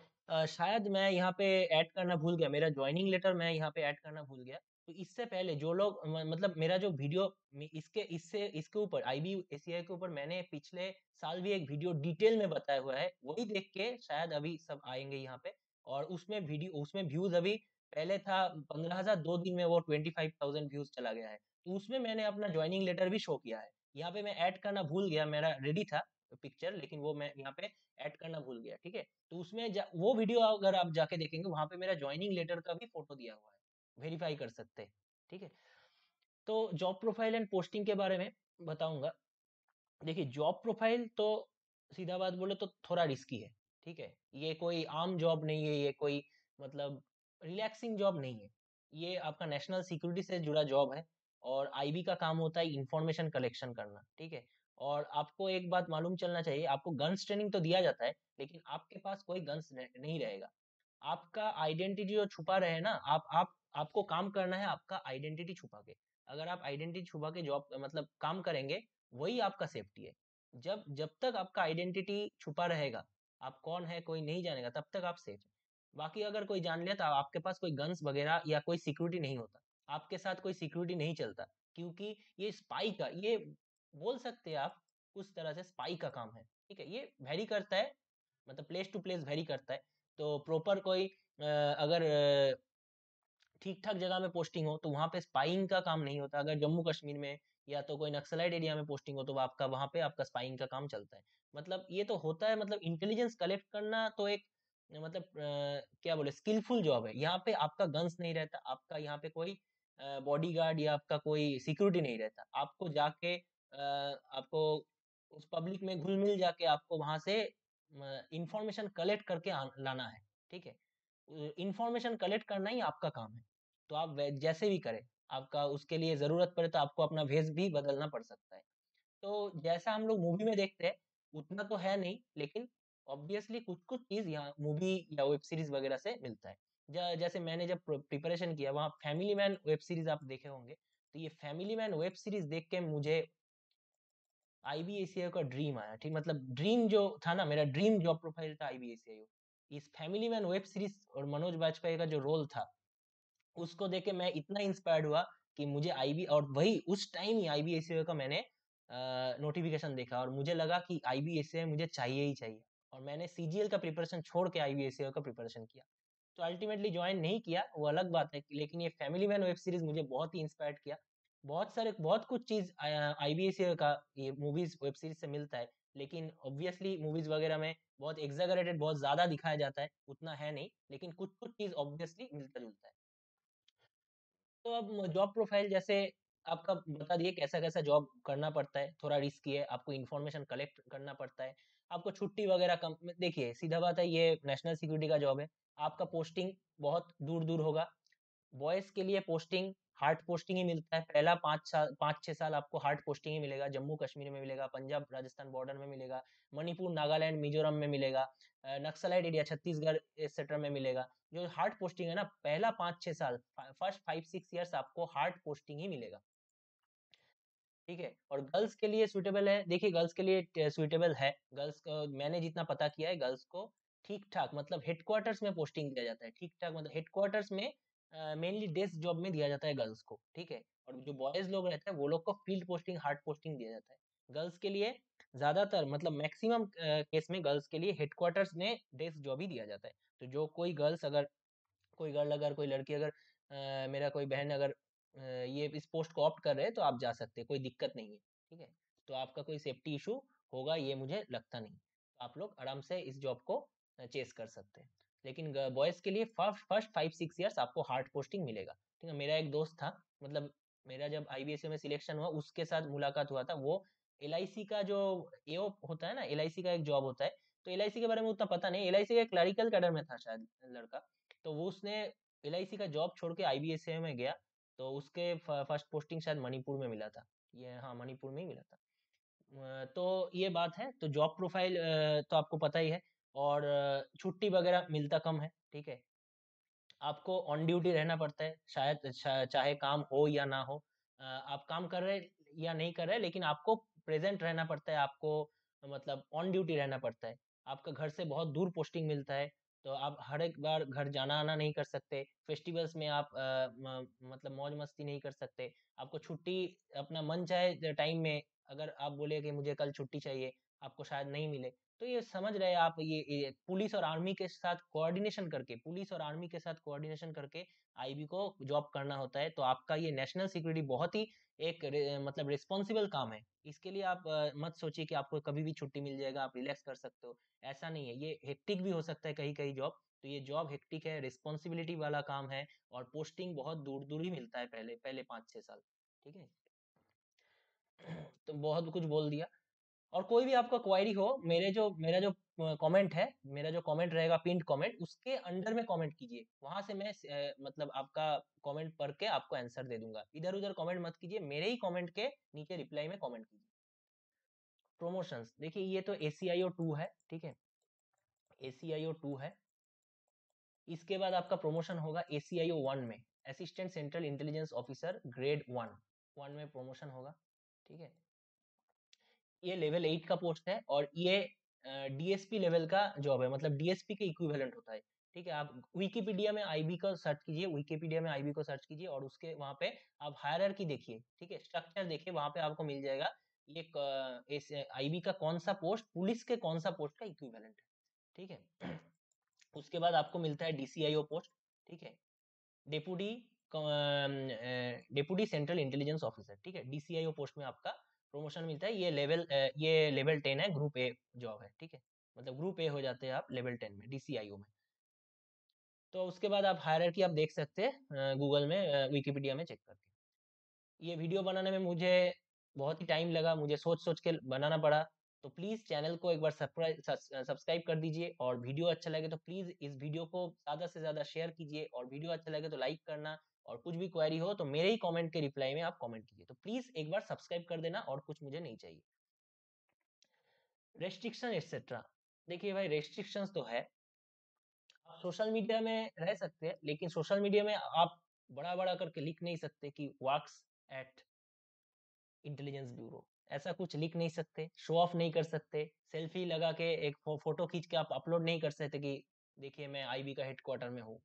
शायद मैं यहाँ पे ऐड करना भूल गया, मेरा ज्वाइनिंग लेटर मैं यहाँ पे ऐड करना भूल गया। तो इससे पहले जो लोग, मतलब मेरा जो वीडियो इसके ऊपर IBPS के ऊपर मैंने पिछले साल भी एक वीडियो डिटेल में बताया हुआ है, वही देख के शायद अभी सब आएंगे यहाँ पे, और उसमें व्यूज अभी पहले था 15,000, 2 दिन में वो 25,000 व्यूज चला गया है। तो उसमें मैंने अपना ज्वाइनिंग लेटर भी शो किया है, यहाँ पे मैं ऐड करना भूल गया, मेरा रेडी था पिक्चर लेकिन वो मैं यहाँ पे ऐड करना भूल गया, ठीक है। तो उसमें वो वीडियो अगर आप जाके देखेंगे वहां पे मेरा ज्वाइनिंग लेटर का भी फोटो दिया हुआ है, वेरीफाई कर सकते हैं, ठीक है। तो जॉब प्रोफाइल एंड पोस्टिंग के बारे में बताऊंगा। देखिए जॉब प्रोफाइल तो सीधा बात बोले तो थोड़ा रिस्की है, ठीक है, ये कोई आम जॉब नहीं है, ये कोई मतलब रिलैक्सिंग जॉब नहीं है, ये आपका नेशनल सिक्योरिटी से जुड़ा जॉब है, और आईबी का काम होता है इंफॉर्मेशन कलेक्शन करना, ठीक है। और आपको एक बात मालूम चलना चाहिए, आपको गन्स ट्रेनिंग तो दिया जाता है लेकिन आपके पास कोई गन्स नहीं रहेगा, आपका आइडेंटिटी जो छुपा रहे ना, आपको काम करना है आपका आइडेंटिटी छुपा के। अगर आप आइडेंटिटी छुपा के जॉब मतलब काम करेंगे वही आपका सेफ्टी है। जब तक आपका आइडेंटिटी छुपा रहेगा, आप कौन है कोई नहीं जानेगा, तब तक आप सेफ है। बाकी अगर कोई जान लिया तो आपके पास कोई गन्स वगैरह या कोई सिक्योरिटी नहीं होता, आपके साथ कोई सिक्योरिटी नहीं चलता, क्योंकि ये स्पाई का, ये बोल सकते हैं आप उस तरह से स्पाई का काम है, ठीक है। ये वेरी करता है, मतलब प्लेस टू प्लेस वेरी करता है। तो प्रॉपर कोई अगर ठीक ठाक जगह में पोस्टिंग हो तो वहाँ पे स्पाइंग का काम नहीं होता। अगर जम्मू कश्मीर में या तो कोई नक्सलाइट एरिया में पोस्टिंग हो तो आपका वहाँ पे आपका स्पाइंग का काम चलता है। मतलब ये तो होता है, मतलब इंटेलिजेंस कलेक्ट करना तो एक मतलब क्या बोले स्किलफुल जॉब है। यहाँ पे आपका गन्स नहीं रहता, आपका यहाँ पे कोई बॉडीगार्ड या आपका कोई सिक्योरिटी नहीं रहता। आपको जाके आपको उस पब्लिक में घुल मिल जाके आपको वहां से इंफॉर्मेशन कलेक्ट करके लाना है, ठीक है। इंफॉर्मेशन कलेक्ट करना ही आपका काम है, तो आप जैसे भी करें आपका उसके लिए जरूरत पड़े तो आपको अपना भेष भी बदलना पड़ सकता है। तो जैसा हम लोग मूवी में देखते हैं उतना तो है नहीं, लेकिन ऑब्वियसली कुछ कुछ चीज यहाँ मूवी या वेब सीरीज वगैरह से मिलता है। जैसे मैंने जब प्रिपरेशन किया वहाँ फैमिली मैन वेब सीरीज आप देखे होंगे, तो ये फैमिली मैन वेब सीरीज देख के मुझे IBPS का ड्रीम आया, ठीक, मतलब ड्रीम जो था ना, मेरा ड्रीम जॉब प्रोफाइल था IBPS। इस फैमिली मैन वेब सीरीज और मनोज बाजपेयी का जो रोल था उसको देख के मैं इतना इंस्पायर्ड हुआ कि मुझे और वही उस टाइम ही IBPS का मैंने नोटिफिकेशन देखा और मुझे लगा कि IBPS मुझे चाहिए ही चाहिए। और मैंने CGL का प्रिपरेशन छोड़ के IBPS का प्रिपरेशन किया, तो अल्टीमेटली ज्वाइन नहीं किया, वो अलग बात है, लेकिन ये फैमिली मैन वेब सीरीज मुझे बहुत ही इंस्पायर किया। बहुत कुछ चीज आईबीए का ये मूवीज वेब सीरीज से मिलता है, लेकिन ऑब्वियसली मूवीज वगैरह में बहुत एग्जैगरेटेड बहुत ज्यादा दिखाया जाता है, उतना है नहीं, लेकिन कुछ कुछ चीज ऑब्वियसली मिलता जुलता है। तो अब जॉब प्रोफाइल जैसे आपका बता दिए कैसा कैसा जॉब करना पड़ता है, थोड़ा रिस्की है, आपको इन्फॉर्मेशन कलेक्ट करना पड़ता है, आपको छुट्टी वगैरह कम, देखिए सीधा बात है ये नेशनल सिक्योरिटी का जॉब है, आपका पोस्टिंग बहुत दूर दूर होगा। बॉयज के लिए पोस्टिंग हार्ड पोस्टिंग ही मिलता है, पहला 5-6 साल आपको हार्ड पोस्टिंग ही मिलेगा, जम्मू कश्मीर में मिलेगा, पंजाब राजस्थान बॉर्डर में मिलेगा, मणिपुर नागालैंड मिजोरम में मिलेगा, नक्सलाइट एरिया छत्तीसगढ़ एक्सेट्रा में मिलेगा। जो हार्ड पोस्टिंग है ना, पहला 5-6 साल फर्स्ट 5-6 ईयर्स आपको हार्ड पोस्टिंग ही मिलेगा, ठीक है। और गर्ल्स के लिए सुटेबल है, देखिए गर्ल्स के लिए सुटेबल है, गर्ल्स को मैंने जितना पता किया है गर्ल्स को ठीक ठाक मतलब हेडक्वार्टर्स में पोस्टिंग दिया जाता है, ठीक ठाक मतलब हेडक्वार्टर्स में मेनली डेस्क जॉब में दिया जाता है गर्ल्स को, ठीक है। और जो बॉयज लोग रहते हैं वो लोग को फील्ड पोस्टिंग हार्ड पोस्टिंग दिया जाता है। गर्ल्स के लिए ज्यादातर मतलब मैक्सिमम केस में गर्ल्स के लिए हेडक्वार्टर्स में डेस्क जॉब ही दिया जाता है। तो जो कोई गर्ल्स अगर कोई लड़की अगर मेरा कोई बहन अगर ये इस पोस्ट को ऑप्ट कर रहे हैं तो आप जा सकते हैं, कोई दिक्कत नहीं है, ठीक है। तो आपका कोई सेफ्टी इशू होगा ये मुझे लगता नहीं, तो आप लोग आराम से इस जॉब को चेस कर सकते हैं। लेकिन बॉयज के लिए फर्स्ट 5-6 ईयर्स आपको हार्ड पोस्टिंग मिलेगा, ठीक है। मेरा एक दोस्त था, मतलब मेरा जब IBPS में सिलेक्शन हुआ उसके साथ मुलाकात हुआ था, वो LIC का जो AO होता है ना, LIC का एक जॉब होता है, तो LIC के बारे में उतना पता नहीं, LIC का क्लरिकल कैडर में था शायद लड़का, तो वो उसने LIC का जॉब छोड़ के IBPS में गया, तो उसके फर्स्ट पोस्टिंग शायद मणिपुर में मिला था, ये हाँ मणिपुर में ही मिला था। तो ये बात है। तो जॉब प्रोफाइल तो आपको पता ही है, और छुट्टी वगैरह मिलता कम है, ठीक है। आपको ऑन ड्यूटी रहना पड़ता है, शायद चाहे काम हो या ना हो, आप काम कर रहे या नहीं कर रहे, लेकिन आपको प्रेजेंट रहना पड़ता है, आपको मतलब ऑन ड्यूटी रहना पड़ता है। आपका घर से बहुत दूर पोस्टिंग मिलता है, तो आप हर एक बार घर जाना आना नहीं कर सकते, फेस्टिवल्स में आप मतलब मौज मस्ती नहीं कर सकते, आपको छुट्टी अपना मन चाहे टाइम में, अगर आप बोले कि मुझे कल छुट्टी चाहिए आपको शायद नहीं मिले। तो ये समझ रहे आप, ये पुलिस और आर्मी के साथ कोऑर्डिनेशन करके आईबी को जॉब करना होता है। तो आपका ये नेशनल सिक्योरिटी बहुत ही एक मतलब रिस्पॉन्सिबल काम है, इसके लिए आप मत सोचिए कि आपको कभी भी छुट्टी मिल जाएगा आप रिलैक्स कर सकते हो, ऐसा नहीं है। ये हेक्टिक भी हो सकता है कहीं कहीं जॉब, तो ये जॉब हेक्टिक है, रिस्पॉन्सिबिलिटी वाला काम है, और पोस्टिंग बहुत दूर दूर ही मिलता है पहले 5-6 साल, ठीक है। तो बहुत कुछ बोल दिया, और कोई भी आपका क्वायरी हो, मेरा जो कमेंट है, मेरा जो कमेंट रहेगा पिन कमेंट, उसके अंडर में कमेंट कीजिए, वहां से मैं मतलब आपका कमेंट पढ़ के आपको आंसर दे दूंगा। इधर उधर कमेंट मत कीजिए, मेरे ही कमेंट के नीचे रिप्लाई में कमेंट कीजिए। प्रोमोशंस, देखिए ये तो ACIO 2 है, ठीक है, ACIO 2 है। इसके बाद आपका प्रमोशन होगा ACIO 1 में, assistant central intelligence officer grade 1 में प्रमोशन होगा, ठीक है। ये लेवल 8 का पोस्ट है, और ये DSP लेवल का जॉब है, मतलब DSP के इक्विवेलेंट होता है, ठीक है। आप विकिपीडिया में आईबी को सर्च कीजिए, और उसके वहाँ पे आप हायरार्की देखिए, ठीक है, स्ट्रक्चर देखिए, वहाँ पे आपको मिल जाएगा ये आईबी का कौन सा पोस्ट पुलिस के कौन सा पोस्ट का इक्विवेलेंट है, ठीक है। उसके बाद आपको मिलता है DCIO पोस्ट, ठीक है, डेप्यूटी सेंट्रल इंटेलिजेंस ऑफिसर, ठीक है, DCIO पोस्ट में आपका प्रमोशन मिलता है। ये लेवल 10 है, ग्रुप ए जॉब है, ठीक है, मतलब ग्रुप ए हो जाते हैं आप लेवल 10 में DCIO में। तो उसके बाद आप हायरार्की आप देख सकते हैं गूगल में, विकिपीडिया में चेक करके। ये वीडियो बनाने में मुझे बहुत ही टाइम लगा, मुझे सोच के बनाना पड़ा, तो प्लीज़ चैनल को एक बार सब्सक्राइब कर दीजिए, और वीडियो अच्छा लगे तो प्लीज़ इस वीडियो को ज़्यादा से ज़्यादा शेयर कीजिए, और वीडियो अच्छा लगे तो लाइक करना, और कुछ भी क्वेरी हो तो मेरे ही कमेंट के रिप्लाई में आप कमेंट कीजिए। तो प्लीज एक बार सब्सक्राइब कर देना, और कुछ मुझे नहीं चाहिए। रेस्ट्रिक्शन एक्सेट्रा, देखिए भाई रेस्ट्रिक्शंस तो है, आप सोशल मीडिया में रह सकते हैं, लेकिन सोशल मीडिया में आप बड़ा करके लिख नहीं सकते कि वर्क्स एट इंटेलिजेंस ब्यूरो, ऐसा कुछ लिख नहीं सकते, शो ऑफ नहीं कर सकते, सेल्फी लगा के एक फोटो खींच के आप अपलोड नहीं कर सकते कि देखिए मैं IB का हेडक्वार्टर में हूँ,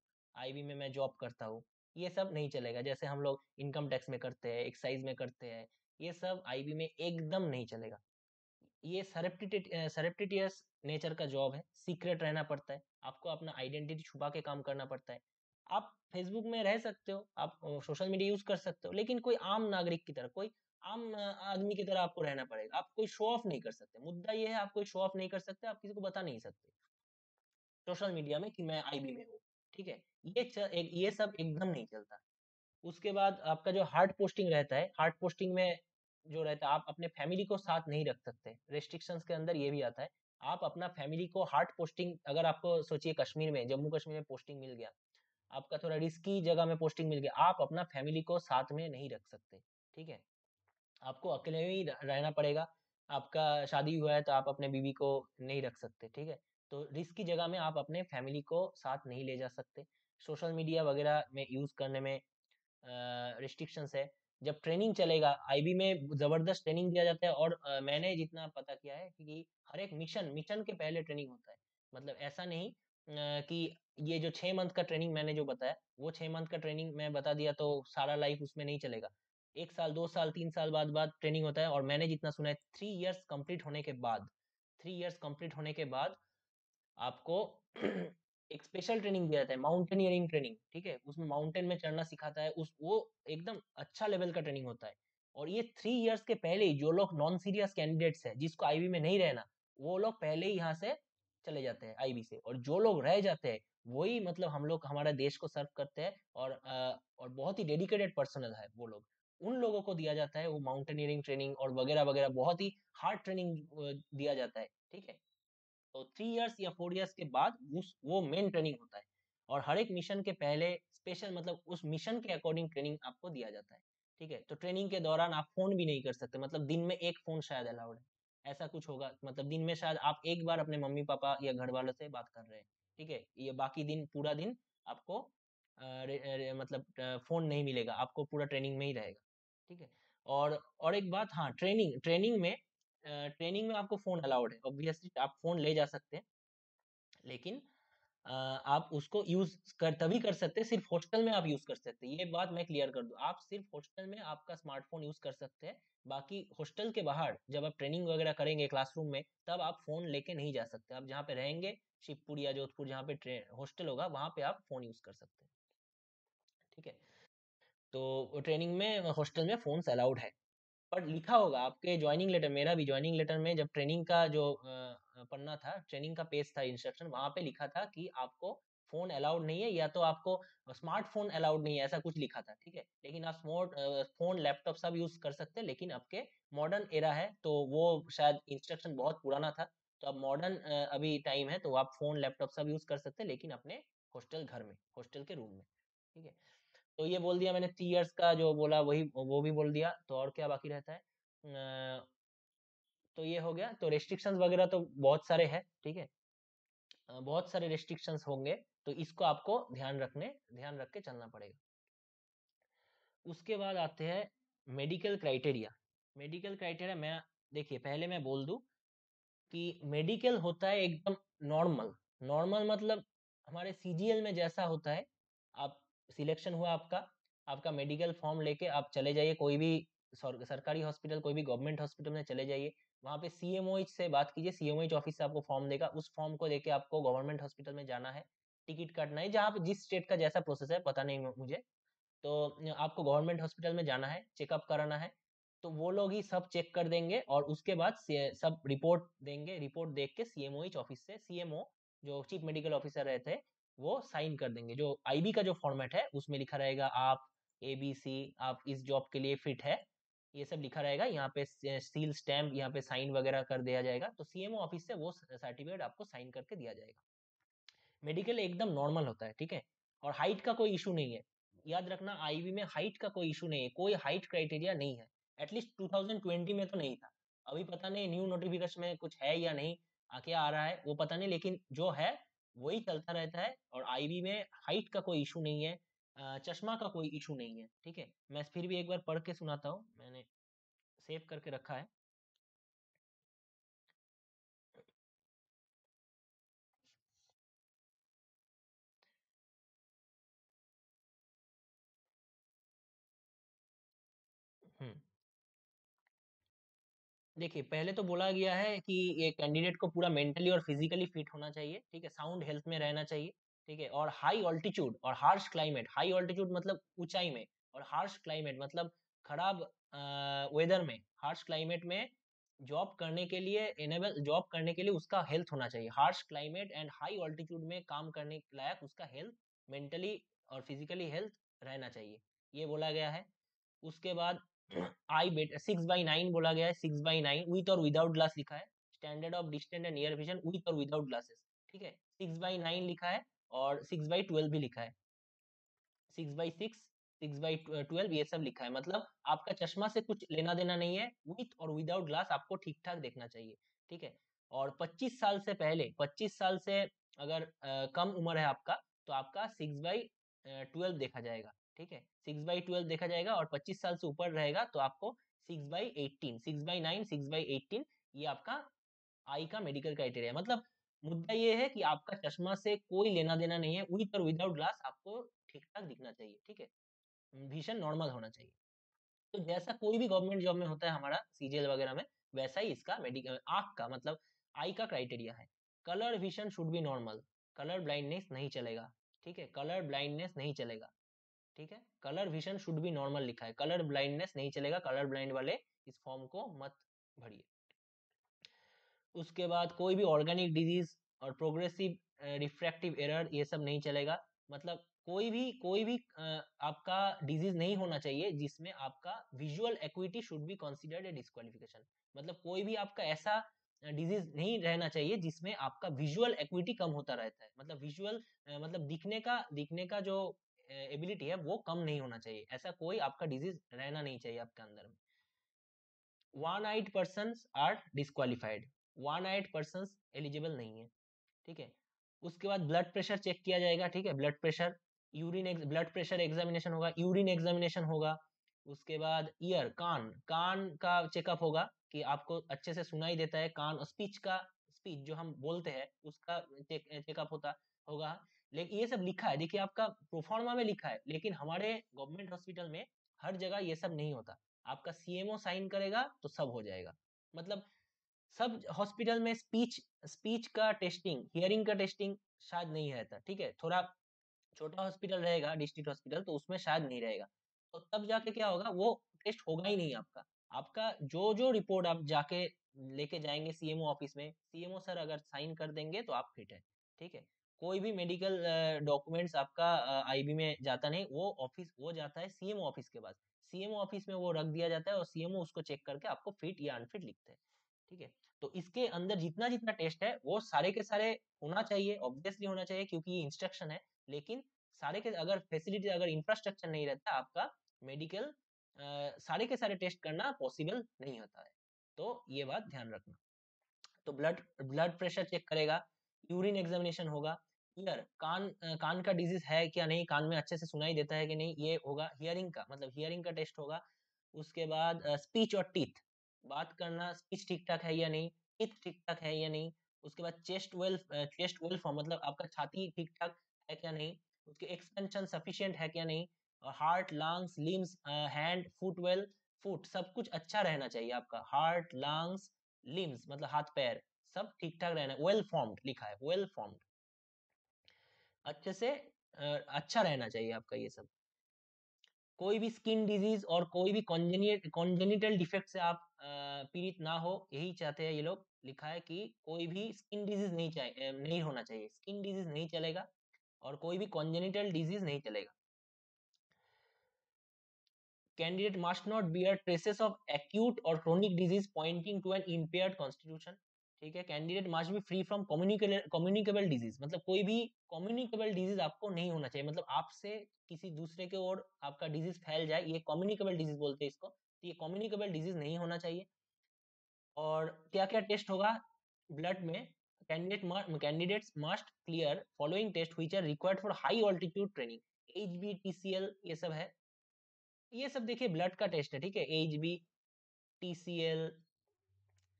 IB में मैं जॉब करता हूँ, ये सब नहीं चलेगा। जैसे हम लोग इनकम टैक्स में करते हैं, एक्साइज में करते हैं, ये सब IB में एकदम नहीं चलेगा। ये सरप्टिटियस नेचर का जॉब है, सीक्रेट रहना पड़ता है, आपको अपना आइडेंटिटी छुपा के काम करना पड़ता है। आप फेसबुक में रह सकते हो, आप सोशल मीडिया यूज कर सकते हो, लेकिन कोई आम नागरिक की तरह, कोई आम आदमी की तरह आपको रहना पड़ेगा। आप कोई शो ऑफ नहीं कर सकते। मुद्दा यह है, आप कोई शो ऑफ नहीं कर सकते, आप किसी को बता नहीं सकते सोशल मीडिया में कि मैं आईबी में हूँ, ठीक है। ये सब एकदम नहीं चलता। उसके बाद आपका जो हार्ड पोस्टिंग रहता है, हार्ड पोस्टिंग में जो रहता है, आप अपने फैमिली को साथ नहीं रख सकते। रेस्ट्रिक्शंस के अंदर ये भी आता है, आप अपना फैमिली को हार्ड पोस्टिंग, अगर आपको सोचिए कश्मीर में, जम्मू कश्मीर में पोस्टिंग मिल गया, आपका थोड़ा रिस्की जगह में पोस्टिंग मिल गया, आप अपना फैमिली को साथ में नहीं रख सकते, ठीक है। आपको अकेले ही रहना पड़ेगा। आपका शादी हुआ है तो आप अपने बीवी को नहीं रख सकते, ठीक है। तो रिस्की जगह में आप अपने फैमिली को साथ नहीं ले जा सकते। सोशल मीडिया वगैरह में यूज करने में रिस्ट्रिक्शंस है। जब ट्रेनिंग चलेगा, आईबी में जबरदस्त ट्रेनिंग दिया जाता है, और मैंने जितना पता किया है कि हर एक मिशन के पहले ट्रेनिंग होता है। मतलब ऐसा नहीं कि ये जो 6 मंथ का ट्रेनिंग मैंने जो बताया, वो 6 मंथ का ट्रेनिंग मैं बता दिया तो सारा लाइफ उसमें नहीं चलेगा। 1 साल, 2 साल, 3 साल बाद ट्रेनिंग होता है। और मैंने जितना सुना है 3 इयर्स कंप्लीट होने के बाद, 3 इयर्स कंप्लीट होने के बाद आपको एक स्पेशल ट्रेनिंग दिया जाता है, माउंटेनियरिंग ट्रेनिंग, ठीक है। उसमें माउंटेन में चढ़ना सिखाता है, वो एकदम अच्छा लेवल का ट्रेनिंग होता है। और ये 3 इयर्स के पहले ही जो लोग नॉन सीरियस कैंडिडेट्स हैं, जिसको आईबी में नहीं रहना, वो लोग पहले ही यहाँ से चले जाते हैं आईबी से। और जो लोग रह जाते हैं वही मतलब हम लोग हमारा देश को सर्व करते हैं, और बहुत ही डेडिकेटेड पर्सनल है वो लोग, उन लोगों को दिया जाता है वो माउंटेनियरिंग ट्रेनिंग और वगैरह वगैरह, बहुत ही हार्ड ट्रेनिंग दिया जाता है, ठीक है। तो 3 इयर्स या 4 इयर्स के बाद वो मेन ट्रेनिंग होता है, और हर एक मिशन के पहले स्पेशल, मतलब उस मिशन के अकॉर्डिंग ट्रेनिंग आपको दिया जाता है, ठीक है। तो ट्रेनिंग के दौरान आप फोन भी नहीं कर सकते, मतलब दिन में 1 फोन शायद अलाउड है, ऐसा कुछ होगा। मतलब दिन में शायद आप 1 बार अपने मम्मी पापा या घर वालों से बात कर रहे हैं, ठीक है। ये बाकी दिन, पूरा दिन आपको मतलब फोन नहीं मिलेगा, आपको पूरा ट्रेनिंग में ही रहेगा, ठीक है। और एक बात, हाँ, ट्रेनिंग में आपको फोन अलाउड है, ऑब्वियसली आप फोन ले जा सकते हैं, लेकिन आप उसको यूज तभी कर सकते हैं, सिर्फ हॉस्टल में आप यूज कर सकते हैं। ये बात मैं क्लियर कर दूं, आप सिर्फ हॉस्टल में आपका स्मार्टफोन यूज कर सकते हैं। बाकी हॉस्टल के बाहर जब आप ट्रेनिंग वगैरह करेंगे क्लासरूम में, तब आप फोन लेके नहीं जा सकते। आप जहाँ पे रहेंगे, शिवपुरी या जोधपुर, जहाँ पे हॉस्टल होगा, वहाँ पे आप फोन यूज कर सकते हैं, ठीक है। तो ट्रेनिंग में, हॉस्टल में फोन अलाउड है। पर लिखा होगा आपके ज्वाइनिंग लेटर, मेरा भी ज्वाइनिंग लेटर में जब ट्रेनिंग का जो पन्ना था, ट्रेनिंग का पेज था, इंस्ट्रक्शन, वहां पे लिखा था कि आपको फोन अलाउड नहीं है, या तो आपको स्मार्टफोन अलाउड नहीं है, ऐसा कुछ लिखा था, ठीक है। लेकिन आप फोन, लैपटॉप सब यूज कर सकते हैं, लेकिन आपके मॉडर्न एरा है, तो वो शायद इंस्ट्रक्शन बहुत पुराना था, तो अब मॉडर्न अभी टाइम है, तो आप फोन, लैपटॉप सब यूज कर सकते हैं, लेकिन अपने हॉस्टल घर में, हॉस्टल के रूम में, ठीक है। तो ये बोल दिया मैंने, 3 इयर्स का जो बोला वही, वो भी बोल दिया। तो और क्या बाकी रहता है, तो ये हो गया। तो रेस्ट्रिक्शंस वगैरह तो बहुत सारे हैं, ठीक है, बहुत सारे रेस्ट्रिक्शंस होंगे, तो इसको आपको ध्यान रख के चलना पड़ेगा। उसके बाद आते हैं मेडिकल क्राइटेरिया। मेडिकल क्राइटेरिया मैं, देखिए पहले मैं बोल दूं कि मेडिकल होता है एकदम नॉर्मल, मतलब हमारे CGL में जैसा होता है, आप सिलेक्शन हुआ आपका मेडिकल फॉर्म लेके आप चले जाइए, कोई भी सरकारी हॉस्पिटल, कोई भी गवर्नमेंट हॉस्पिटल में चले जाइए, वहाँ पे CMOH से बात कीजिए, CMOH ऑफिस से आपको फॉर्म देगा, उस फॉर्म को देके आपको गवर्नमेंट हॉस्पिटल में जाना है, टिकट काटना है, जहाँ जिस स्टेट का जैसा प्रोसेस है पता नहीं मुझे, तो आपको गवर्नमेंट हॉस्पिटल में जाना है, चेकअप कराना है, तो वो लोग ही सब चेक कर देंगे, और उसके बाद सब रिपोर्ट देंगे, रिपोर्ट देख के CMOH ऑफिस से CMO जो चीफ मेडिकल ऑफिसर रहते हैं वो साइन कर देंगे। जो आईबी का जो फॉर्मेट है उसमें लिखा रहेगा आप ABC, आप इस जॉब के लिए फिट है, ये सब लिखा रहेगा, यहाँ पे सील स्टैम्प, यहाँ पे साइन वगैरह कर दिया जाएगा, तो CMO ऑफिस से वो सर्टिफिकेट आपको साइन करके दिया जाएगा। मेडिकल एकदम नॉर्मल होता है, ठीक है। और हाइट का कोई इशू नहीं है, याद रखना आईबी में हाइट का कोई इशू नहीं है, कोई हाइट क्राइटेरिया नहीं है, एटलीस्ट 2020 में तो नहीं था, अभी पता नहीं न्यू नोटिफिकेशन में कुछ है या नहीं, क्या आ रहा है वो पता नहीं, लेकिन जो है वही चलता रहता है। और आईबी में हाइट का कोई इशू नहीं है, चश्मा का कोई इशू नहीं है, ठीक है। मैं फिर भी एक बार पढ़ के सुनाता हूँ, मैंने सेव करके रखा है। देखिए पहले तो बोला गया है कि ये कैंडिडेट को पूरा मेंटली और फिजिकली फिट होना चाहिए, ठीक है, साउंड हेल्थ में रहना चाहिए, ठीक है, और हाई ऑल्टीट्यूड और हार्श क्लाइमेट, हाई ऑल्टीट्यूड मतलब ऊंचाई में और हार्श क्लाइमेट मतलब खराब वेदर में, हार्श क्लाइमेट में जॉब करने के लिए एनेबल, जॉब करने के लिए उसका हेल्थ होना चाहिए। Harsh climate and high altitude में काम करने के लायक उसका हेल्थ, मेंटली और फिजिकली हेल्थ रहना चाहिए, ये बोला गया है। उसके बाद आई बेट 6/9 बोला गया है, 6/9 विथ और विदाउट ग्लास लिखा है, standard of distant and near vision with और विदाउट ग्लासेस, ठीक है, 6/9 लिखा है और 6/12 भी लिखा है, 6/6 6/12 ये सब लिखा है, मतलब आपका चश्मा से कुछ लेना देना नहीं है, विथ और विदाउट ग्लास आपको ठीक ठाक देखना चाहिए, ठीक है। और 25 साल से पहले, 25 साल से अगर कम उम्र है आपका तो आपका 6/12 देखा जाएगा, ठीक है, 6/12 देखा जाएगा, और 25 साल से ऊपर रहेगा तो आपको 6/18, 6/9, 6/18 ये आपका आई का मेडिकल क्राइटेरिया। मतलब मुद्दा ये है कि आपका चश्मा से कोई लेना देना नहीं है, विथ और विदाउट ग्लास आपको ठीक ठाक दिखना चाहिए, ठीक है, भीषण नॉर्मल होना चाहिए। तो जैसा कोई भी गवर्नमेंट जॉब में होता है हमारा सीजीएल वगैरह में, वैसा ही इसका मेडिकल आंख का मतलब आई का क्राइटेरिया है। Colour vision should be normal, colour blindness नहीं चलेगा, ठीक है, कलर ब्लाइंडनेस नहीं चलेगा, ठीक है, colour vision should be normal लिखा है, कलर ब्लाइंडनेस नहीं चलेगा, कलर ब्लाइंड वाले इस फॉर्म को मत भरिए। उसके बाद कोई भी ऑर्गेनिक डिजीज और प्रोग्रेसिव रिफ्रैक्टिव एरर ये सब नहीं चलेगा, मतलब कोई भी आपका डिजीज नहीं होना चाहिए जिसमें आपका visual acuity should be considered a disqualification, मतलब कोई भी आपका ऐसा डिजीज नहीं रहना चाहिए जिसमें आपका विजुअल एक्विटी कम होता रहता है, मतलब विजुअल मतलब दिखने का जो एबिलिटी है वो कम नहीं होना चाहिए, ऐसा कोई आपका डिजीज रहना नहीं चाहिए आपके अंदर में। One eyed persons are disqualified, one eyed persons eligible नहीं है, ठीक है। उसके बाद ब्लड प्रेशर चेक किया जाएगा, ठीक है, blood pressure, urine blood pressure examination होगा, यूरिन एग्जामिनेशन होगा। उसके बाद ईयर कान का चेकअप होगा कि आपको अच्छे से सुनाई देता है, कान स्पीच का, स्पीच जो हम बोलते हैं उसका चेकअप होता होगा। लेकिन ये सब लिखा है, देखिए आपका प्रोफॉर्मा में लिखा है, लेकिन हमारे गवर्नमेंट हॉस्पिटल में हर जगह ये सब नहीं होता, आपका सीएमओ साइन करेगा तो सब हो जाएगा। मतलब सब हॉस्पिटल में स्पीच का टेस्टिंग, हियरिंग का टेस्टिंग शायद नहीं रहता, ठीक है, थोड़ा छोटा हॉस्पिटल रहेगा डिस्ट्रिक्ट हॉस्पिटल तो उसमें शायद नहीं रहेगा, तो तब जाके क्या होगा, वो टेस्ट होगा ही नहीं आपका। आपका जो रिपोर्ट आप जाके लेके जाएंगे सीएमओ ऑफिस में, सीएमओ सर अगर साइन कर देंगे तो आप फिट है, ठीक है। कोई भी मेडिकल डॉक्यूमेंट्स आपका आईबी में जाता नहीं, वो जाता है सीएमओ ऑफिस के पास, सीएमओ ऑफिस में वो रख दिया जाता है और सीएमओ उसको चेक करके आपको फिट या अनफिट लिखते हैं, ठीक है। तो इसके अंदर जितना जितना टेस्ट है वो सारे के सारे होना चाहिए, ऑब्वियसली होना चाहिए क्योंकि ये इंस्ट्रक्शन है, लेकिन सारे के अगर फैसिलिटी, अगर इंफ्रास्ट्रक्चर नहीं रहता आपका मेडिकल, सारे के सारे टेस्ट करना पॉसिबल नहीं होता है, तो ये बात ध्यान रखना। तो ब्लड प्रेशर चेक करेगा, यूरिन एग्जामिनेशन होगा, ईयर कान का डिजीज है क्या नहीं, कान में अच्छे से सुनाई देता है कि नहीं, ये होगा। हियरिंग का मतलब हियरिंग का टेस्ट होगा। उसके बाद स्पीच और टीथ, बात करना स्पीच ठीक ठाक है या नहीं, टीथ ठीक ठाक है या नहीं। उसके बाद चेस्ट वेल फॉर्म मतलब आपका छाती ठीक ठाक है क्या नहीं, उसके एक्सपेंशन सफिशिएंट है क्या नहीं, और heart, lungs, limbs, hand, foot सब कुछ अच्छा रहना चाहिए आपका। हार्ट, लंग्स, लिम्स मतलब हाथ पैर सब ठीक ठाक रहना, वेल फॉर्म्ड लिखा है, वेल फॉर्म्ड अच्छे से अच्छा रहना चाहिए आपका ये सब। कोई भी स्किन डिजीज और कोई भी कॉन्जेनिटल डिफेक्ट से आप पीड़ित ना हो, यही चाहते हैं ये लोग। लिखा है कि कोई भी स्किन डिजीज नहीं होना चाहिए, स्किन डिजीज नहीं चलेगा, और कोई भी कॉन्जेनिटल डिजीज नहीं चलेगा। Candidate must not bear traces of acute और chronic disease pointing to an impaired constitution, ठीक है। Candidate must be free from communicable disease मतलब कोई भी कम्युनिकेबल डिजीज आपको नहीं होना चाहिए, मतलब आपसे किसी दूसरे के ओर आपका डिजीज फैल जाए, ये कम्युनिकेबल डिजीज बोलते हैं इसको, तो ये कम्युनिकेबल डिजीज नहीं होना चाहिए। और क्या क्या टेस्ट होगा ब्लड में, candidates must clear following test which are required for high altitude training, HB, TCL ये सब है, ये सब देखिए ब्लड का टेस्ट है, ठीक है, एचबी, टीसीएल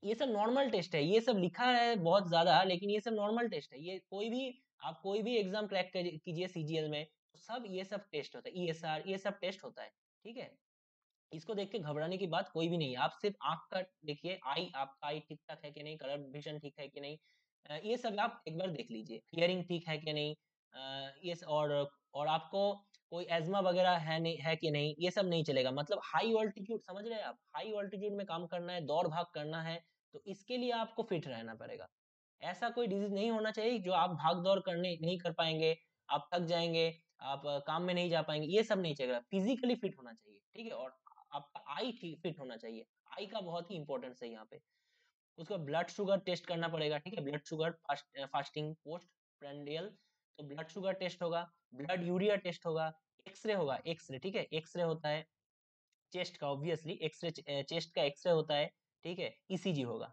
ये सब नॉर्मल टेस्ट है, ये सब लिखा है बहुत ज्यादा, लेकिन ये सब नॉर्मल टेस्ट है। ये कोई भी एग्जाम क्रैक कीजिए सीजीएल में तो सब ये सब टेस्ट होता है, ईएसआर ये सब टेस्ट होता है, ठीक है। इसको देख के घबराने की बात कोई भी नहीं है, आप सिर्फ आंख का देखिए, आई आपका आई ठीक ठाक है कि नहीं, कलर विजन ठीक है कि नहीं, ये सब आप एक बार देख लीजिए। हियरिंग ठीक है कि नहीं, यस, और आपको कोई एजमा वगैरह है नहीं, है कि नहीं, ये सब नहीं चलेगा। मतलब हाई ऑल्टीट्यूड, समझ रहे हैं आप, हाई ऑल्टीट्यूड में काम करना है, दौड़ भाग करना है, तो इसके लिए आपको फिट रहना पड़ेगा। ऐसा कोई डिजीज नहीं होना चाहिए जो आप भाग दौड़ करने नहीं कर पाएंगे, आप थक जाएंगे, आप काम में नहीं जा पाएंगे, ये सब नहीं चलेगा। फिजिकली फिट होना चाहिए, ठीक है, और आपका आई फिट होना चाहिए, आई का बहुत ही इंपॉर्टेंस है यहाँ पे। उसको ब्लड शुगर टेस्ट करना पड़ेगा, ठीक है, blood sugar fasting post perinatal, तो ब्लड शुगर टेस्ट होगा, ब्लड यूरिया टेस्ट होगा, एक्सरे होगा, एक्सरे, ठीक है, एक्सरे होता है चेस्ट का, ऑब्वियसली एक्सरे चेस्ट का एक्सरे होता है, ठीक है, ईसीजी होगा,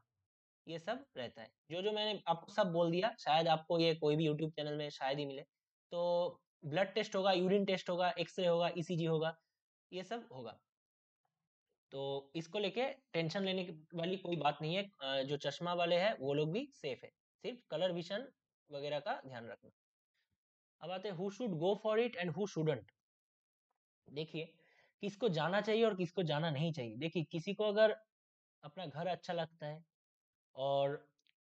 ये सब रहता है। जो जो मैंने आपको सब बोल दिया, शायद आपको ये कोई भी यूट्यूब चैनल में शायद ही मिले। तो ब्लड टेस्ट होगा, यूरिन टेस्ट होगा, एक्सरे होगा, ईसीजी होगा, ये सब होगा। तो इसको लेके टेंशन लेने वाली कोई बात नहीं है। जो चश्मा वाले हैं वो लोग भी सेफ है, सिर्फ कलर विजन वगैरह का ध्यान रखना। अब आते हैं who should go for it and who shouldn't. देखिए किसको जाना चाहिए और किसको जाना नहीं चाहिए। देखिए किसी को अगर अपना घर अच्छा लगता है और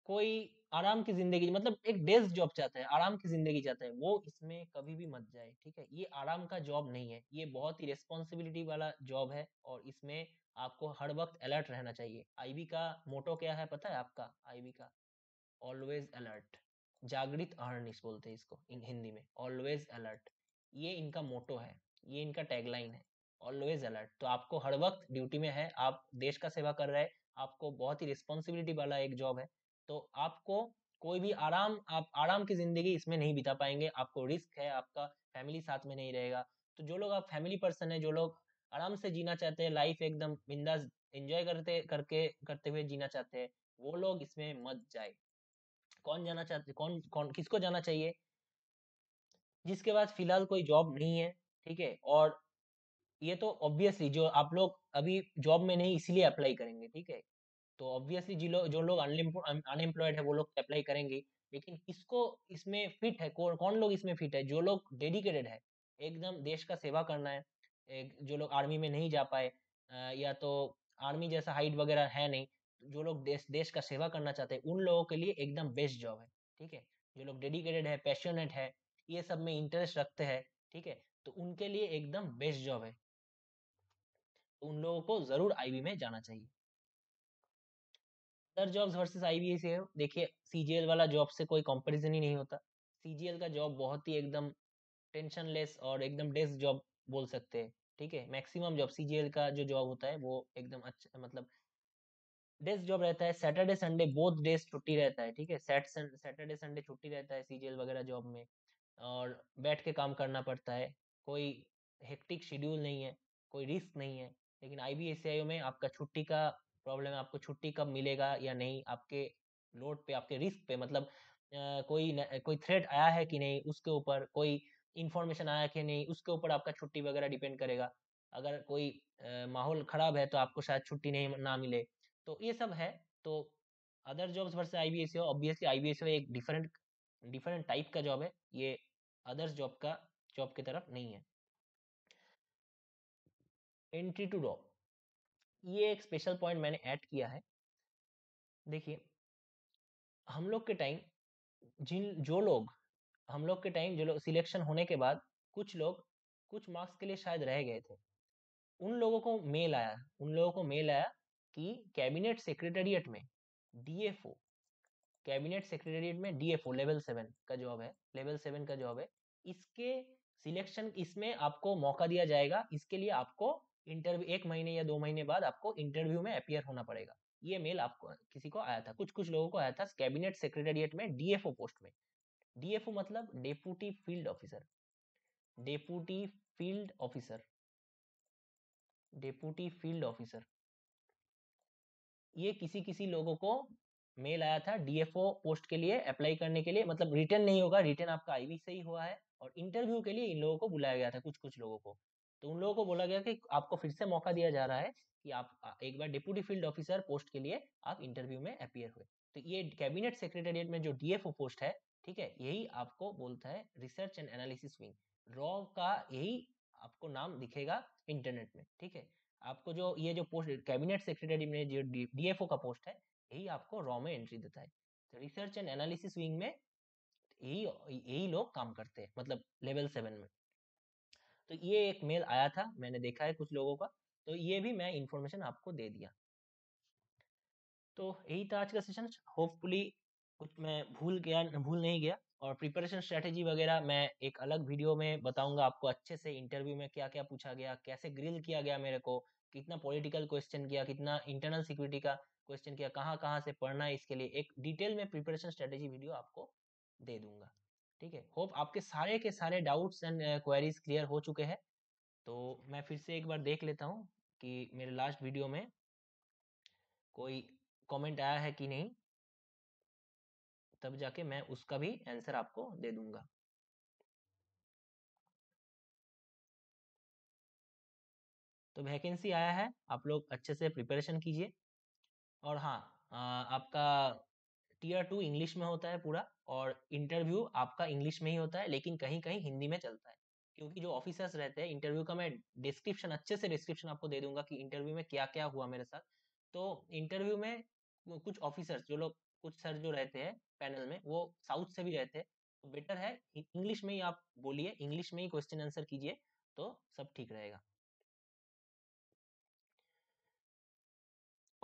कोई आराम की जिंदगी, मतलब एक डेस्क जॉब चाहता है, आराम की जिंदगी चाहता है, वो इसमें कभी भी मत जाए, ठीक है। ये आराम का जॉब नहीं है, ये बहुत ही रिस्पॉन्सिबिलिटी वाला जॉब है और इसमें आपको हर वक्त अलर्ट रहना चाहिए। आईबी का मोटो क्या है पता है आपका, आईबी का ऑलवेज अलर्ट, जागृत अहरनिश बोलते हैं इसको हिंदी में, ऑलवेज अलर्ट, ये इनका मोटो है, ये इनका टैगलाइन है, ऑलवेज अलर्ट। तो आपको हर वक्त ड्यूटी में है, आप देश का सेवा कर रहे हैं, आपको बहुत ही रिस्पॉन्सिबिलिटी वाला एक जॉब है, तो आपको कोई भी आराम, आप आराम की जिंदगी इसमें नहीं बिता पाएंगे। आपको रिस्क है, आपका फैमिली साथ में नहीं रहेगा। तो जो लोग आप फैमिली पर्सन है, जो लोग आराम से जीना चाहते हैं, लाइफ एकदम बिंदास एंजॉय करते हुए जीना चाहते हैं, वो लोग इसमें मत जाए। कौन जाना चाहते, कौन किसको जाना चाहिए? जिसके पास फिलहाल कोई जॉब नहीं है, ठीक है, और ये तो ऑब्वियसली जो आप लोग अभी जॉब में नहीं इसलिए अप्लाई करेंगे, ठीक है, तो ऑब्वियसली जो लोग अनएम्प्लॉयड है वो लोग अप्लाई करेंगे। लेकिन किसको इसमें फिट है, कौन लोग इसमें फिट है? जो लोग डेडिकेटेड है, एकदम देश का सेवा करना है, जो लोग आर्मी में नहीं जा पाए या तो आर्मी जैसा हाइट वगैरह है नहीं, जो लोग देश का सेवा करना चाहते हैं, उन लोगों के लिए एकदम बेस्ट जॉब है, ठीक है। जो लोग डेडिकेटेड है, पैशनेट है, ये सब में इंटरेस्ट रखते हैं, ठीक है, तो उनके लिए एकदम बेस्ट जॉब है, तो उन लोगों को जरूर आईबी में जाना चाहिए। अदर जॉब्स वर्सेस आईबी से देखिए, सीजीएल वाला जॉब से कोई कंपैरिजन ही नहीं होता। सीजीएल का जॉब बहुत ही एकदम टेंशनलेस और एकदम डेस्क जॉब बोल सकते हैं, ठीक है। मैक्सिमम जॉब सीजीएल का जो जॉब होता है वो एकदम अच्छा, मतलब डेस्क जॉब रहता है। सैटरडे संडे बोथ डेज छुट्टी रहता है, ठीक है, सैटरडे संडे छुट्टी रहता है सीजीएल वगैरह जॉब में, और बैठ के काम करना पड़ता है, कोई हेक्टिक शेड्यूल नहीं है, कोई रिस्क नहीं है। लेकिन आईबीएसआई में आपका छुट्टी का प्रॉब्लम है, आपको छुट्टी कब मिलेगा या नहीं, आपके लोड पे, आपके रिस्क पे, मतलब कोई थ्रेट आया है कि नहीं उसके ऊपर, कोई इंफॉर्मेशन आया कि नहीं उसके ऊपर आपका छुट्टी वगैरह डिपेंड करेगा। अगर कोई माहौल खराब है तो आपको शायद छुट्टी नहीं ना मिले, तो ये सब है। तो other jobs versus IBSO, obviously IBSO एक डिफरेंट टाइप का जॉब है, ये अदर्स जॉब की तरफ नहीं है। एंट्री टू जॉब, ये एक स्पेशल पॉइंट मैंने ऐड किया है। देखिए हम लोग के टाइम जो लोग सिलेक्शन होने के बाद कुछ मार्क्स के लिए शायद रह गए थे, उन लोगों को मेल आया कि कैबिनेट सेक्रेटेरिएट में डीएफओ लेवल 7 का जॉब है, इसके सिलेक्शन, इसमें आपको मौका दिया जाएगा, इसके लिए आपको इंटरव्यू 1 महीने या 2 महीने बाद आपको इंटरव्यू में अपीयर होना पड़ेगा। ये मेल आपको किसी को आया था, कुछ लोगों को आया था कैबिनेट सेक्रेटेरिएट में डीएफओ पोस्ट में। डीएफओ मतलब डेप्यूटी फील्ड ऑफिसर, ये किसी लोगों को मेल आया था डीएफओ पोस्ट के लिए अप्लाई करने के लिए। मतलब रिटर्न नहीं होगा, रिटर्न आपका आईवी से ही हुआ है, और इंटरव्यू के लिए इन लोगों को बुलाया गया था, कुछ लोगों को। तो उन लोगों को बोला गया कि आपको फिर से मौका दिया जा रहा है कि आप एक बार डिप्टी फील्ड ऑफिसर पोस्ट के लिए आप इंटरव्यू में अपीयर हुए। तो ये कैबिनेट सेक्रेटेरिएट में जो डीएफओ पोस्ट है, ठीक है, यही आपको बोलता है रिसर्च एंड एनालिसिस विंग, रॉ का यही आपको नाम दिखेगा इंटरनेट में, ठीक है। आपको जो ये जो पोस्ट कैबिनेट सेक्रेटेरिएट में जो डीएफओ का पोस्ट है, यही आपको रॉ में एंट्री देता है। तो रिसर्च एंड एनालिसिस विंग में यही लोग काम करते हैं, मतलब लेवल 7 में। तो ये एक मेल आया था, मैंने देखा है कुछ लोगों का, तो ये भी मैं इंफॉर्मेशन आपको दे दिया। तो यही था आज का सेशन, होपफुली कुछ मैं भूल नहीं गया। और प्रिपरेशन स्ट्रेटेजी वगैरह मैं एक अलग वीडियो में बताऊंगा आपको अच्छे से, इंटरव्यू में क्या क्या पूछा गया, कैसे ग्रिल किया गया मेरे को, कितना पॉलिटिकल क्वेश्चन किया, कितना इंटरनल सिक्योरिटी का क्वेश्चन किया, कहाँ से पढ़ना है, इसके लिए एक डिटेल में प्रिपरेशन स्ट्रेटेजी वीडियो आपको दे दूंगा। ठीक है, होप आपके सारे के सारे डाउट्स एंड क्वेरीज क्लियर हो चुके हैं। तो मैं फिर से एक बार देख लेता हूँ कि मेरे लास्ट वीडियो में कोई कमेंट आया है कि नहीं, तब जाके मैं उसका भी आंसर आपको दे दूंगा। तो वैकेंसी आया है, आप लोग अच्छे से प्रिपरेशन कीजिए। और हाँ, आपका Tier 2 इंग्लिश में होता है पूरा, और इंटरव्यू आपका इंग्लिश में ही होता है, लेकिन कहीं कहीं हिंदी में चलता है, क्योंकि जो ऑफिसर्स रहते हैं, इंटरव्यू का मैं डिस्क्रिप्शन अच्छे से आपको दे दूंगा कि इंटरव्यू में क्या क्या हुआ मेरे साथ। तो इंटरव्यू में कुछ ऑफिसर्स कुछ सर जो रहते हैं पैनल में, वो साउथ से भी रहते हैं, तो बेटर है इंग्लिश में ही आप बोलिए, इंग्लिश में ही क्वेश्चन आंसर कीजिए, तो सब ठीक रहेगा।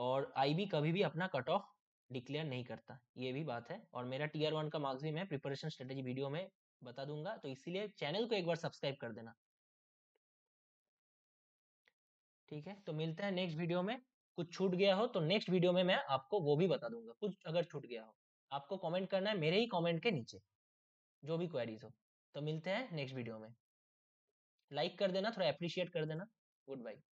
और IB कभी भी अपना कट ऑफ डिक्लेयर नहीं करता, ये भी बात है। और मेरा Tier 1 का मार्क्स भी मैं प्रिपरेशन स्ट्रेटेजी वीडियो में बता दूंगा, तो इसीलिए चैनल को एक बार सब्सक्राइब कर देना। ठीक है, तो मिलते हैं नेक्स्ट वीडियो में। कुछ छूट गया हो तो नेक्स्ट वीडियो में मैं आपको वो भी बता दूंगा, कुछ अगर छूट गया हो। आपको कमेंट करना है मेरे ही कमेंट के नीचे, जो भी क्वेरीज हो। तो मिलते हैं नेक्स्ट वीडियो में, लाइक कर देना, थोड़ा अप्रिशिएट कर देना। Good bye.